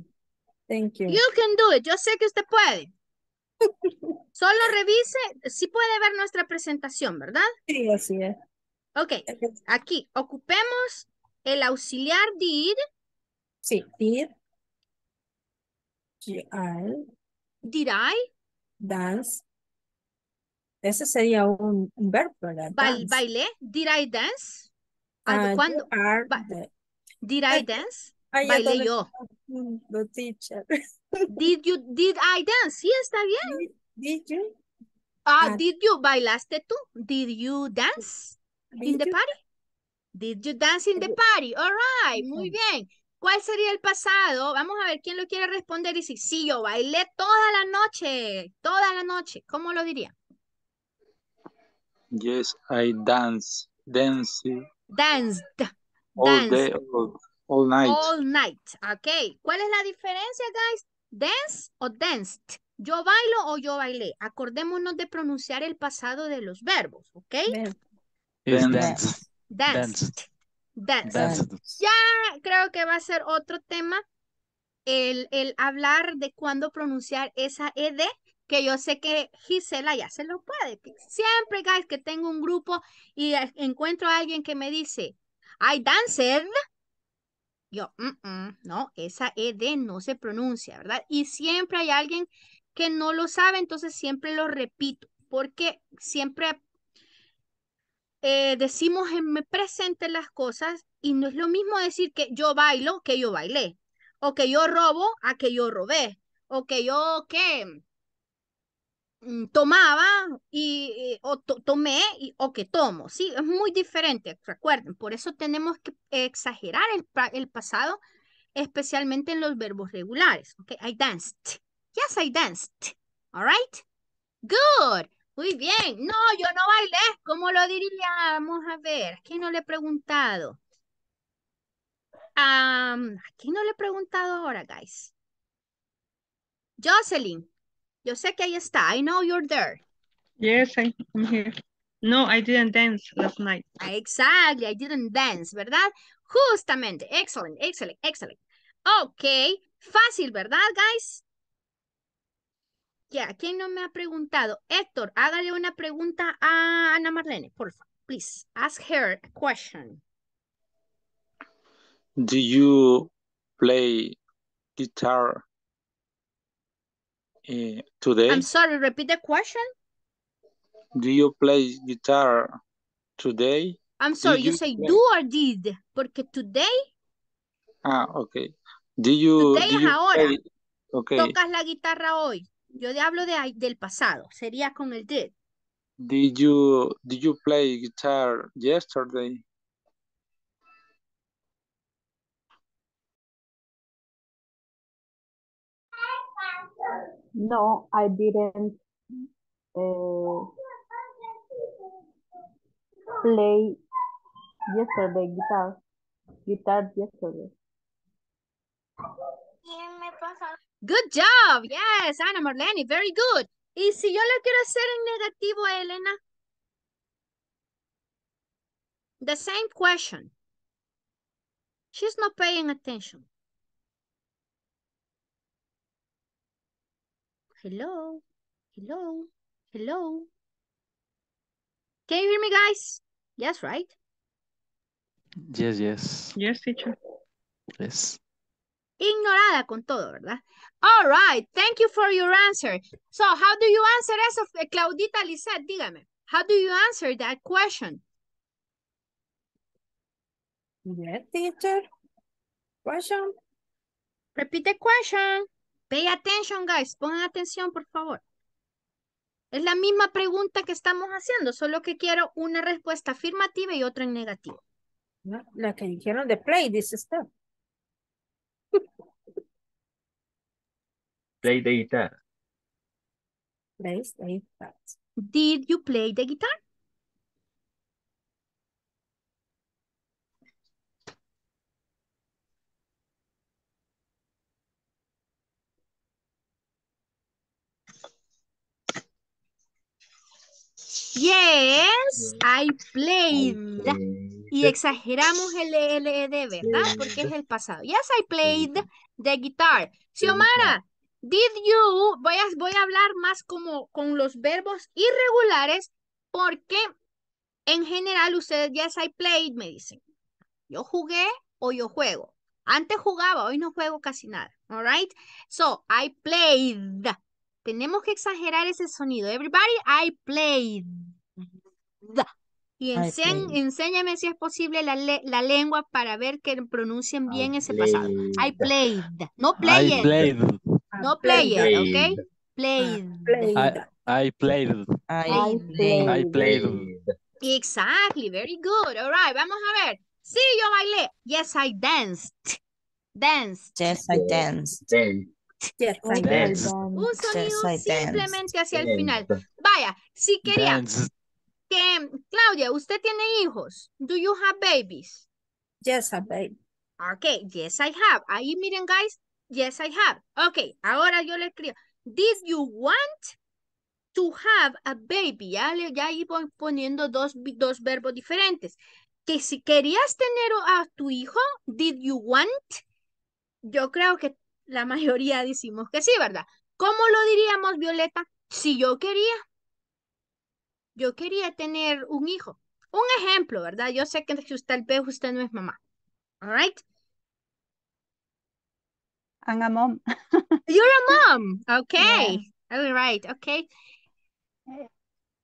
Thank you. You can do it. Yo sé que usted puede. Solo revise, sí puede ver nuestra presentación, ¿verdad? Sí, así es. Ok. Aquí, ocupemos el auxiliar did. Sí, did. G I. Did I? Dance. Ese sería un, un verbo, ¿verdad? Bailé. Did I dance? Uh, ¿Cuándo? The... Did I dance? Ay, bailé yo. The teacher. Did you, did I dance? Sí, está bien. Did, did you? Ah, uh, did you, bailaste tú. Did you dance did in you? The party? Did you dance in the party? All right, muy bien. ¿Cuál sería el pasado? Vamos a ver quién lo quiere responder. Y si, sí, yo bailé toda la noche, toda la noche. ¿Cómo lo diría? Yes, I dance, dance. Danced. All danced. Day, all, all night. All night, ok. ¿Cuál es la diferencia, guys? Dance o danced. Yo bailo o yo bailé. Acordémonos de pronunciar el pasado de los verbos, ok. Yes, danced. Danced. Dance. Dance. Ya creo que va a ser otro tema el, el hablar de cuándo pronunciar esa E D, que yo sé que Gisela ya se lo puede. Siempre, guys, que tengo un grupo y encuentro a alguien que me dice, I danced. Yo, mm -mm, no, esa E D no se pronuncia, ¿verdad? Y siempre hay alguien que no lo sabe, entonces siempre lo repito, porque siempre... Eh, decimos en presente las cosas y no es lo mismo decir que yo bailo que yo bailé, o que yo robo a que yo robé, o que yo que tomaba y o to tomé y, o que tomo, sí, es muy diferente, recuerden, por eso tenemos que exagerar el, el pasado, especialmente en los verbos regulares, ok, I danced, yes I danced, all right, good. Muy bien. No, yo no bailé. ¿Cómo lo diría? Vamos a ver. ¿A quién no le he preguntado? Um, ¿A quién no le he preguntado ahora, guys? Jocelyn, yo sé que ahí está. I know you're there. Yes, I'm here. No, I didn't dance last night. Exactly, I didn't dance, ¿verdad? Justamente, excellent, excellent, excellent. Ok, fácil, ¿verdad, guys? Ya, yeah. ¿Quién no me ha preguntado? Héctor, hágale una pregunta a Ana Marlene, por favor. Please, ask her a question. Do you play guitar uh, today? I'm sorry, repeat the question. Do you play guitar today? I'm sorry, you, you say play? Do or did, porque today. Ah, okay. Do you, today do es you ahora. Play? Okay. Tocas la guitarra hoy. Yo hablo de, del pasado, sería con el did. Did you, did you play guitar yesterday? No, I didn't uh, play yesterday guitar. Guitar yesterday. Good job. Yes, Ana Marlene, very good. ¿Y si yo lo quiero hacer en negativo a Elena? The same question. She's not paying attention. Hello, hello, hello. Can you hear me, guys? Yes, right? Yes, yes. Yes, teacher. Yes. Ignorada con todo, ¿verdad? All right, thank you for your answer. So, how do you answer eso, Claudita Lisset? Dígame, how do you answer that question? Yes, teacher. Question. Repeat the question. Pay attention, guys. Pongan atención, por favor. Es la misma pregunta que estamos haciendo, solo que quiero una respuesta afirmativa y otra en negativo. No, la que dijeron de play, dice usted. Play the guitar. Play the guitar. Did you play the guitar? Yes, I played. Y exageramos el L E D, ¿verdad? Porque es el pasado. Yes, I played the guitar. Xiomara, did you, voy a, voy a hablar más como con los verbos irregulares porque en general ustedes, yes, I played, me dicen. Yo jugué o yo juego. Antes jugaba, hoy no juego casi nada. All right? So, I played. Tenemos que exagerar ese sonido. Everybody, I played. Y enseñ, enséñame si es posible la, le, la lengua para ver que pronuncien bien I ese played. Pasado. I played. No played. I played. No played, played. ¿Ok? Played. I, I played. I played. I played. Exactly. Very good. All right. Vamos a ver. Sí, yo bailé. Yes, I danced. Danced. Yes, I danced. danced. Yes, I danced. Un sonido yes, simplemente hacia el final. Vaya, si quería dance. Que, Claudia, usted tiene hijos. Do you have babies? Yes, I have. Okay, yes, I have. Ahí miren, guys. Yes, I have. Okay, ahora yo le escribo. Did you want to have a baby? Ya, ya ahí voy poniendo dos, dos verbos diferentes. Que si querías tener a tu hijo, did you want? Yo creo que la mayoría decimos que sí, ¿verdad? ¿Cómo lo diríamos, Violeta? Si yo quería. Yo quería tener un hijo. Un ejemplo, ¿verdad? Yo sé que tal vez usted no es mamá. All right? I'm a mom. You're a mom. Okay. Yeah. All right. Okay.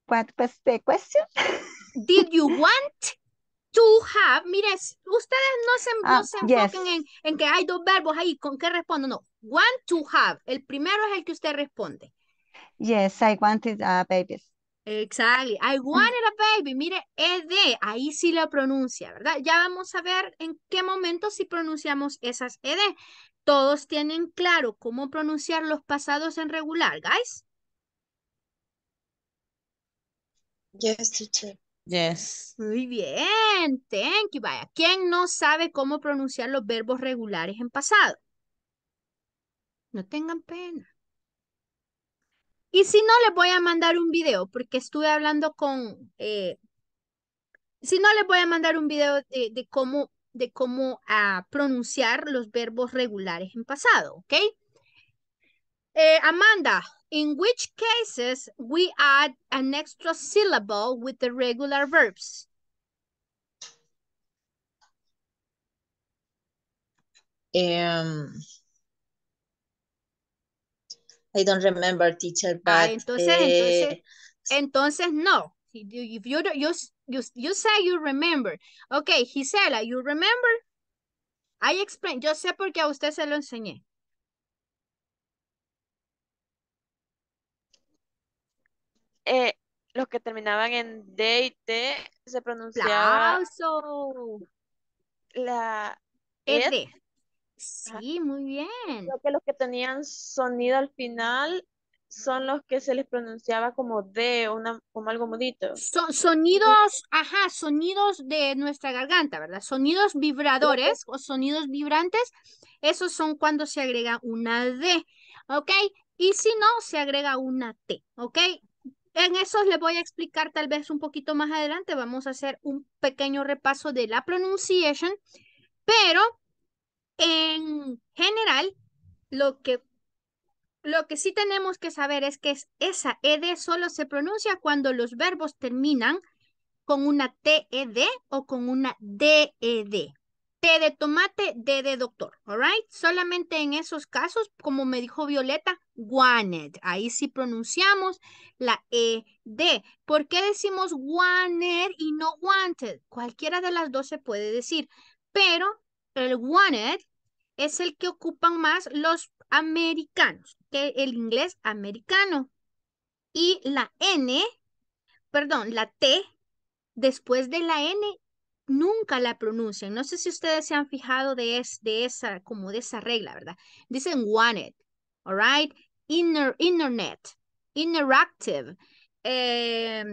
What was the question? Did you want to have, mire, ustedes no se, ah, no se enfoquen yes. en, en que hay dos verbos ahí, ¿con qué respondo? No, want to have, el primero es el que usted responde. Yes, I wanted a baby. Exactly, I wanted a baby, mire, E D, ahí sí la pronuncia, ¿verdad? Ya vamos a ver en qué momento sí pronunciamos esas E D. Todos tienen claro cómo pronunciar los pasados en regular, guys. Yes, teacher. Yes. Muy bien, thank you. Vaya, ¿quién no sabe cómo pronunciar los verbos regulares en pasado? No tengan pena. Y si no, les voy a mandar un video, porque estuve hablando con... Eh, si no, les voy a mandar un video de, de cómo, de cómo uh, pronunciar los verbos regulares en pasado, ¿ok? Eh, Amanda, in which cases we add an extra syllable with the regular verbs? Um... I don't remember, teacher, but... Ah, entonces, eh... entonces, entonces, no. If you, you, you, you say you remember. Okay, Gisela, you remember? I explained. Yo sé porque a usted se lo enseñé. Eh, los que terminaban en D y T se pronunciaba... ¡Aplauso! La... E D. Sí, muy bien. Creo que los que tenían sonido al final son los que se les pronunciaba como D, una, como algo mudito. So, sonidos, ajá, sonidos de nuestra garganta, ¿verdad? Sonidos vibradores sí. O sonidos vibrantes, esos son cuando se agrega una D, ¿ok? Y si no, se agrega una T, ¿ok? En esos les voy a explicar tal vez un poquito más adelante, vamos a hacer un pequeño repaso de la pronunciación, pero... En general, lo que, lo que sí tenemos que saber es que esa E D solo se pronuncia cuando los verbos terminan con una T E D o con una D E D. T de tomate, D de doctor, alright? Solamente en esos casos, como me dijo Violeta, wanted. Ahí sí pronunciamos la E D. ¿Por qué decimos wanted y no wanted? Cualquiera de las dos se puede decir, pero... El wanted es el que ocupan más los americanos, que el inglés americano. Y la N, perdón, la T, después de la N, nunca la pronuncian. No sé si ustedes se han fijado de, es, de esa, como de esa regla, ¿verdad? Dicen wanted, all right? Inner, internet, interactive, eh,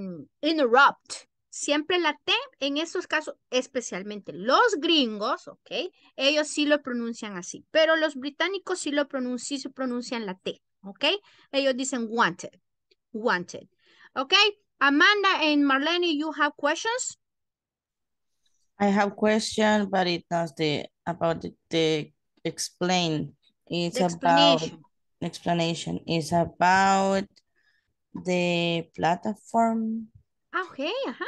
interrupt. Siempre la T, en esos casos, especialmente los gringos, ¿ok? Ellos sí lo pronuncian así, pero los británicos sí lo pronuncian, sí pronuncian la T, ¿ok? Ellos dicen wanted, wanted, ¿ok? Amanda and Marlene, you have questions? I have questions, but it's not the, about the, the explain. It's the explanation. About, explanation. It's about the platform. Ah, ok, ajá.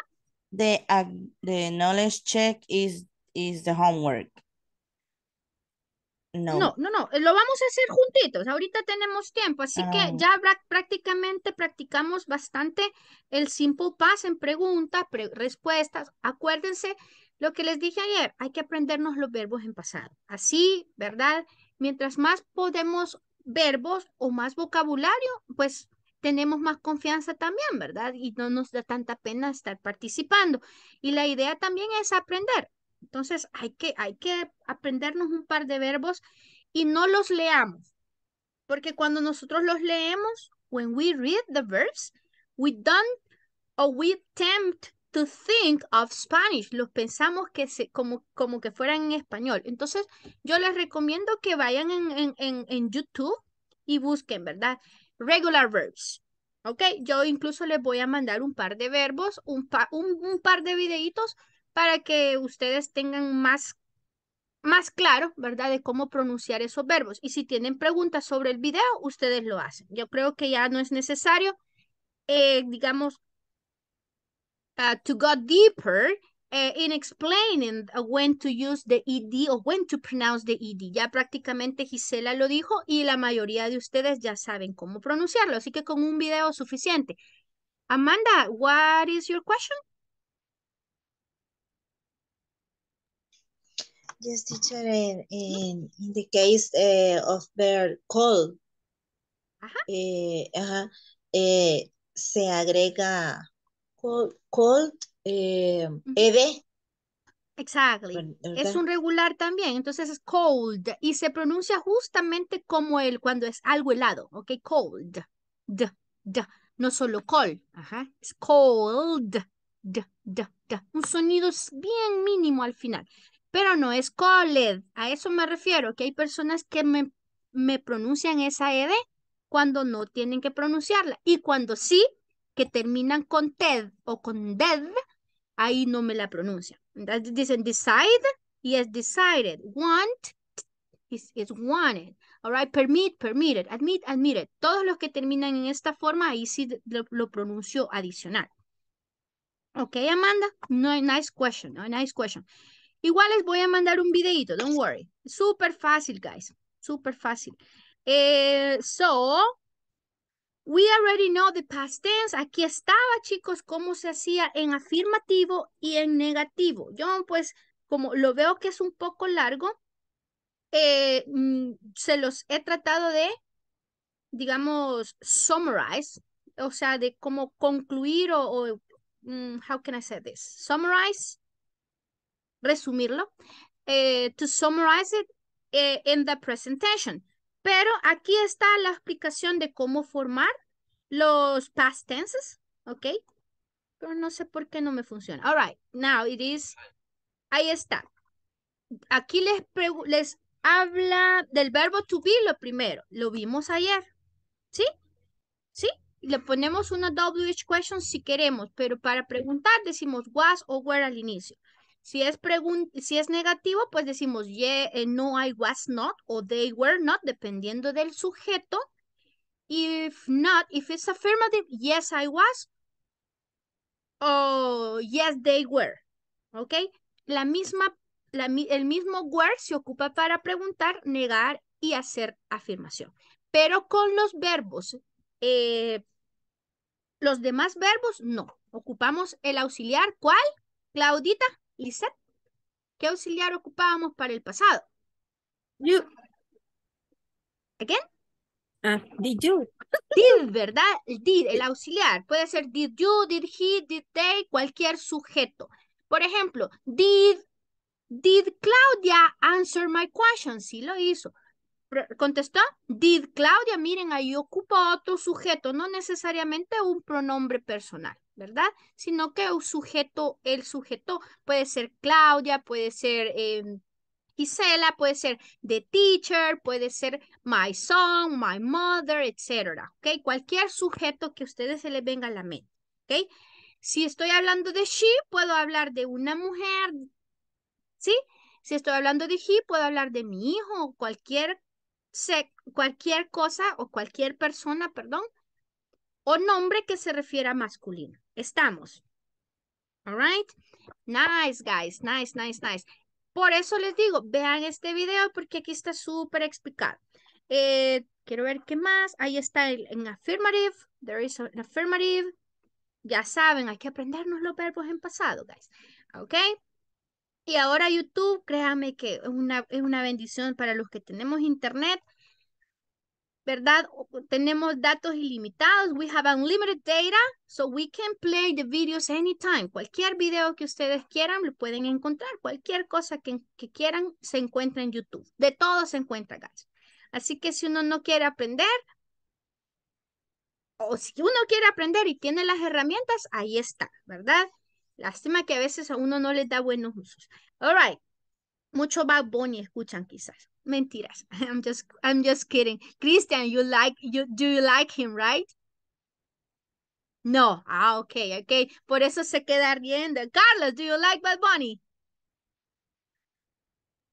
The, uh, the knowledge check is, is the homework. No. no, no, no, lo vamos a hacer juntitos, ahorita tenemos tiempo, así ah. que ya prácticamente practicamos bastante el simple past en preguntas, pre respuestas, acuérdense lo que les dije ayer, hay que aprendernos los verbos en pasado, así, ¿verdad? Mientras más podemos verbos o más vocabulario, pues... tenemos más confianza también, ¿verdad? Y no nos da tanta pena estar participando. Y la idea también es aprender. Entonces, hay que, hay que aprendernos un par de verbos y no los leamos. Porque cuando nosotros los leemos, when we read the verbs, we don't or we attempt to think of Spanish. Los pensamos que se, como, como que fueran en español. Entonces, yo les recomiendo que vayan en, en, en, en YouTube y busquen, ¿verdad? Regular verbs, ¿ok? Yo incluso les voy a mandar un par de verbos, un, pa, un, un par de videitos para que ustedes tengan más, más claro, ¿verdad? De cómo pronunciar esos verbos. Y si tienen preguntas sobre el video, ustedes lo hacen. Yo creo que ya no es necesario, eh, digamos, uh, to go deeper uh, in explaining when to use the E D o when to pronounce the E D. Ya prácticamente Gisela lo dijo y la mayoría de ustedes ya saben cómo pronunciarlo. Así que con un video suficiente. Amanda, what is your question? Yes, teacher, in, in, in the case uh, of their call, ajá. Eh, ajá, eh, se agrega cold, cold Eh, E D. Exactly. ¿Verdad? Es un regular también, entonces es cold y se pronuncia justamente como el cuando es algo helado, ok, cold, d, d, no solo col, ajá, es cold, d, da, da. Un sonido bien mínimo al final. Pero no es colled. A eso me refiero, que hay personas que me, me pronuncian esa ed cuando no tienen que pronunciarla. Y cuando sí, que terminan con ted o con ded, ahí no me la pronuncian. Entonces dicen decide y es decided. Want is, is wanted. All right, permit, permitted. Admit, admitted. Todos los que terminan en esta forma, ahí sí lo, lo pronuncio adicional. Ok, Amanda. No, nice question. No, nice question. Igual les voy a mandar un videito, don't worry. Súper fácil, guys. Súper fácil. Eh, so, we already know the past tense. Aquí estaba, chicos, cómo se hacía en afirmativo y en negativo. Yo, pues, como lo veo que es un poco largo, eh, se los he tratado de, digamos, summarize. O sea, de cómo concluir o, o how can I say this? Summarize. Resumirlo, eh, to summarize it eh, in the presentation. Pero aquí está la explicación de cómo formar los past tenses, ¿ok? Pero no sé por qué no me funciona. All right, now it is, ahí está. Aquí les, les habla del verbo to be lo primero, lo vimos ayer, ¿sí? ¿Sí? Le ponemos una doble u hache question si queremos, pero para preguntar decimos was o were al inicio. Si es, si es negativo, pues decimos yeah, no, I was not, o they were not, dependiendo del sujeto. If not, if it's affirmative, yes, I was, o yes, they were. ¿Ok? La misma, la, el mismo were se ocupa para preguntar, negar y hacer afirmación. Pero con los verbos, eh, los demás verbos, no. Ocupamos el auxiliar, ¿cuál? Claudita Lisset, ¿qué auxiliar ocupábamos para el pasado? You. ¿Again? Uh, did you. Did, ¿verdad? Did, el auxiliar. Puede ser did you, did he, did they, cualquier sujeto. Por ejemplo, did, did Claudia answer my question? Sí lo hizo. Contestó, did Claudia, miren, ahí ocupa otro sujeto, no necesariamente un pronombre personal, ¿verdad? Sino que el sujeto, el sujeto puede ser Claudia, puede ser eh, Gisela, puede ser the teacher, puede ser my son, my mother, etcétera. ¿Ok? Cualquier sujeto que a ustedes se les venga a la mente. ¿Ok? Si estoy hablando de she, puedo hablar de una mujer, ¿sí? Si estoy hablando de he, puedo hablar de mi hijo, cualquier, cualquier cosa o cualquier persona, perdón, o nombre que se refiera a masculino. Estamos. All right. Nice, guys. Nice, nice, nice. Por eso les digo, vean este video porque aquí está súper explicado. Eh, quiero ver qué más. Ahí está el, en affirmative. There is an affirmative. Ya saben, hay que aprendernos los verbos en pasado, guys. Ok. Y ahora YouTube, créanme que es una, es una bendición para los que tenemos internet. ¿Verdad? Tenemos datos ilimitados. We have unlimited data, so we can play the videos anytime. Cualquier video que ustedes quieran, lo pueden encontrar. Cualquier cosa que, que quieran, se encuentra en YouTube. De todo se encuentra, guys. Así que si uno no quiere aprender, o si uno quiere aprender y tiene las herramientas, ahí está, ¿verdad? Lástima que a veces a uno no les da buenos usos. All right. Mucho Bad Bunny escuchan quizás. Mentiras. I'm just, I'm just kidding. Christian, you like, you, do you like him, right? No. Ah, okay, okay. Por eso se queda riendo. Carlos, do you like Bad Bunny?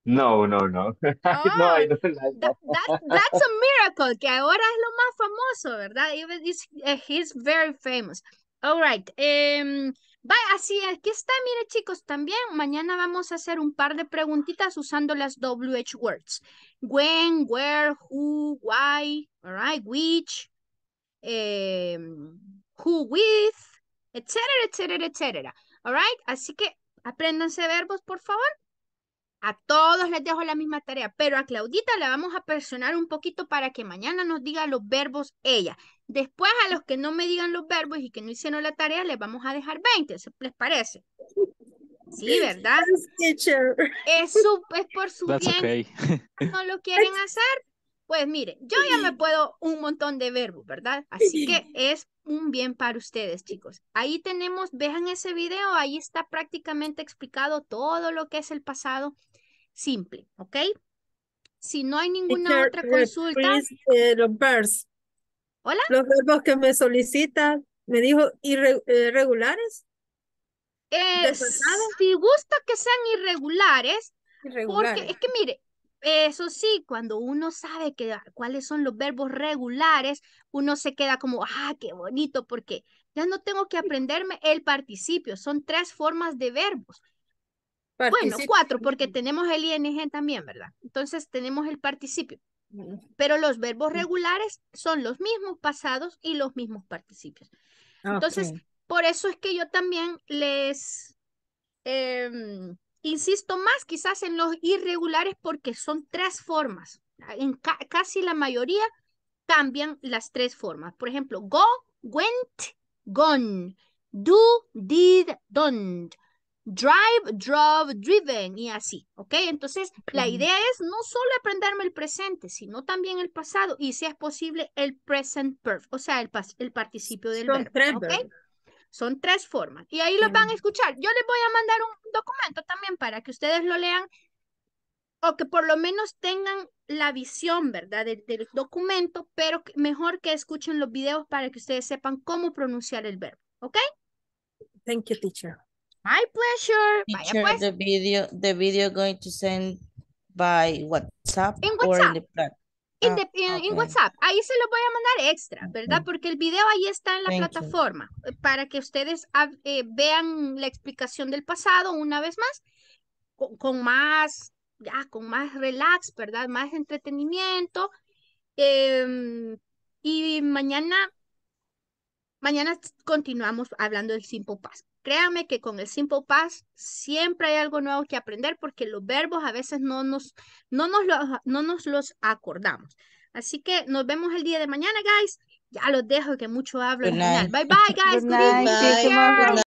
No, no, no. Oh, no, I don't like that. that. That's a miracle, que ahora es lo más famoso, ¿verdad? Even he's, he's very famous. All right. Um, Bye. Así aquí está, mire chicos, también mañana vamos a hacer un par de preguntitas usando las doble u hache words. When, where, who, why, all right, which, eh, who with, etcétera, etcétera, etcétera. All right, así que apréndanse verbos, por favor. A todos les dejo la misma tarea, pero a Claudita la vamos a presionar un poquito para que mañana nos diga los verbos ella. Después a los que no me digan los verbos y que no hicieron la tarea, les vamos a dejar veinte, ¿les parece? Sí, ¿verdad? Es, su, es por su That's bien. Okay. No lo quieren hacer, pues mire, yo ya me puedo un montón de verbos, ¿verdad? Así que es un bien para ustedes, chicos. Ahí tenemos, vean ese video, ahí está prácticamente explicado todo lo que es el pasado simple, ¿ok? Si no hay ninguna Teacher, otra consulta. Eh, los verbos. Hola. Los verbos que me solicita, me dijo irregulares. Eh, si gusta que sean irregulares, irregulares. Porque es que mire, eso sí, cuando uno sabe que, cuáles son los verbos regulares, uno se queda como, ah, qué bonito, porque ya no tengo que aprenderme el participio. Son tres formas de verbos. Participio. Bueno, cuatro, porque tenemos el I N G también, ¿verdad? Entonces tenemos el participio. Pero los verbos regulares son los mismos pasados y los mismos participios. Okay. Entonces, por eso es que yo también les... Eh, insisto más quizás en los irregulares porque son tres formas. En ca casi la mayoría cambian las tres formas. Por ejemplo, go, went, gone. Do, did, don't. Drive, drove, driven y así. ¿Ok? Entonces la idea es no solo aprenderme el presente, sino también el pasado y si es posible el present perfect. O sea, el, el participio del son verbo. Tres, ¿okay? Son tres formas. Y ahí los van a escuchar. Yo les voy a mandar un documento también para que ustedes lo lean o que por lo menos tengan la visión, ¿verdad? Del, del documento, pero mejor que escuchen los videos para que ustedes sepan cómo pronunciar el verbo. ¿Ok? Thank you, teacher. My pleasure. Teacher, Vaya pues. the video, the video going to send by WhatsApp, in WhatsApp. or in the platform. In, the, in, okay. in WhatsApp, ahí se los voy a mandar extra, ¿verdad? Porque el video ahí está en la Thank plataforma you. para que ustedes eh, vean la explicación del pasado una vez más, con, con más, ya, con más relax, ¿verdad? Más entretenimiento. Eh, y mañana, mañana continuamos hablando del Simple Past. Créanme que con el Simple Past siempre hay algo nuevo que aprender porque los verbos a veces no nos, no nos, lo, no nos los acordamos. Así que nos vemos el día de mañana, guys. Ya los dejo que mucho hablo al final. Bye, bye, guys. Good, Good evening.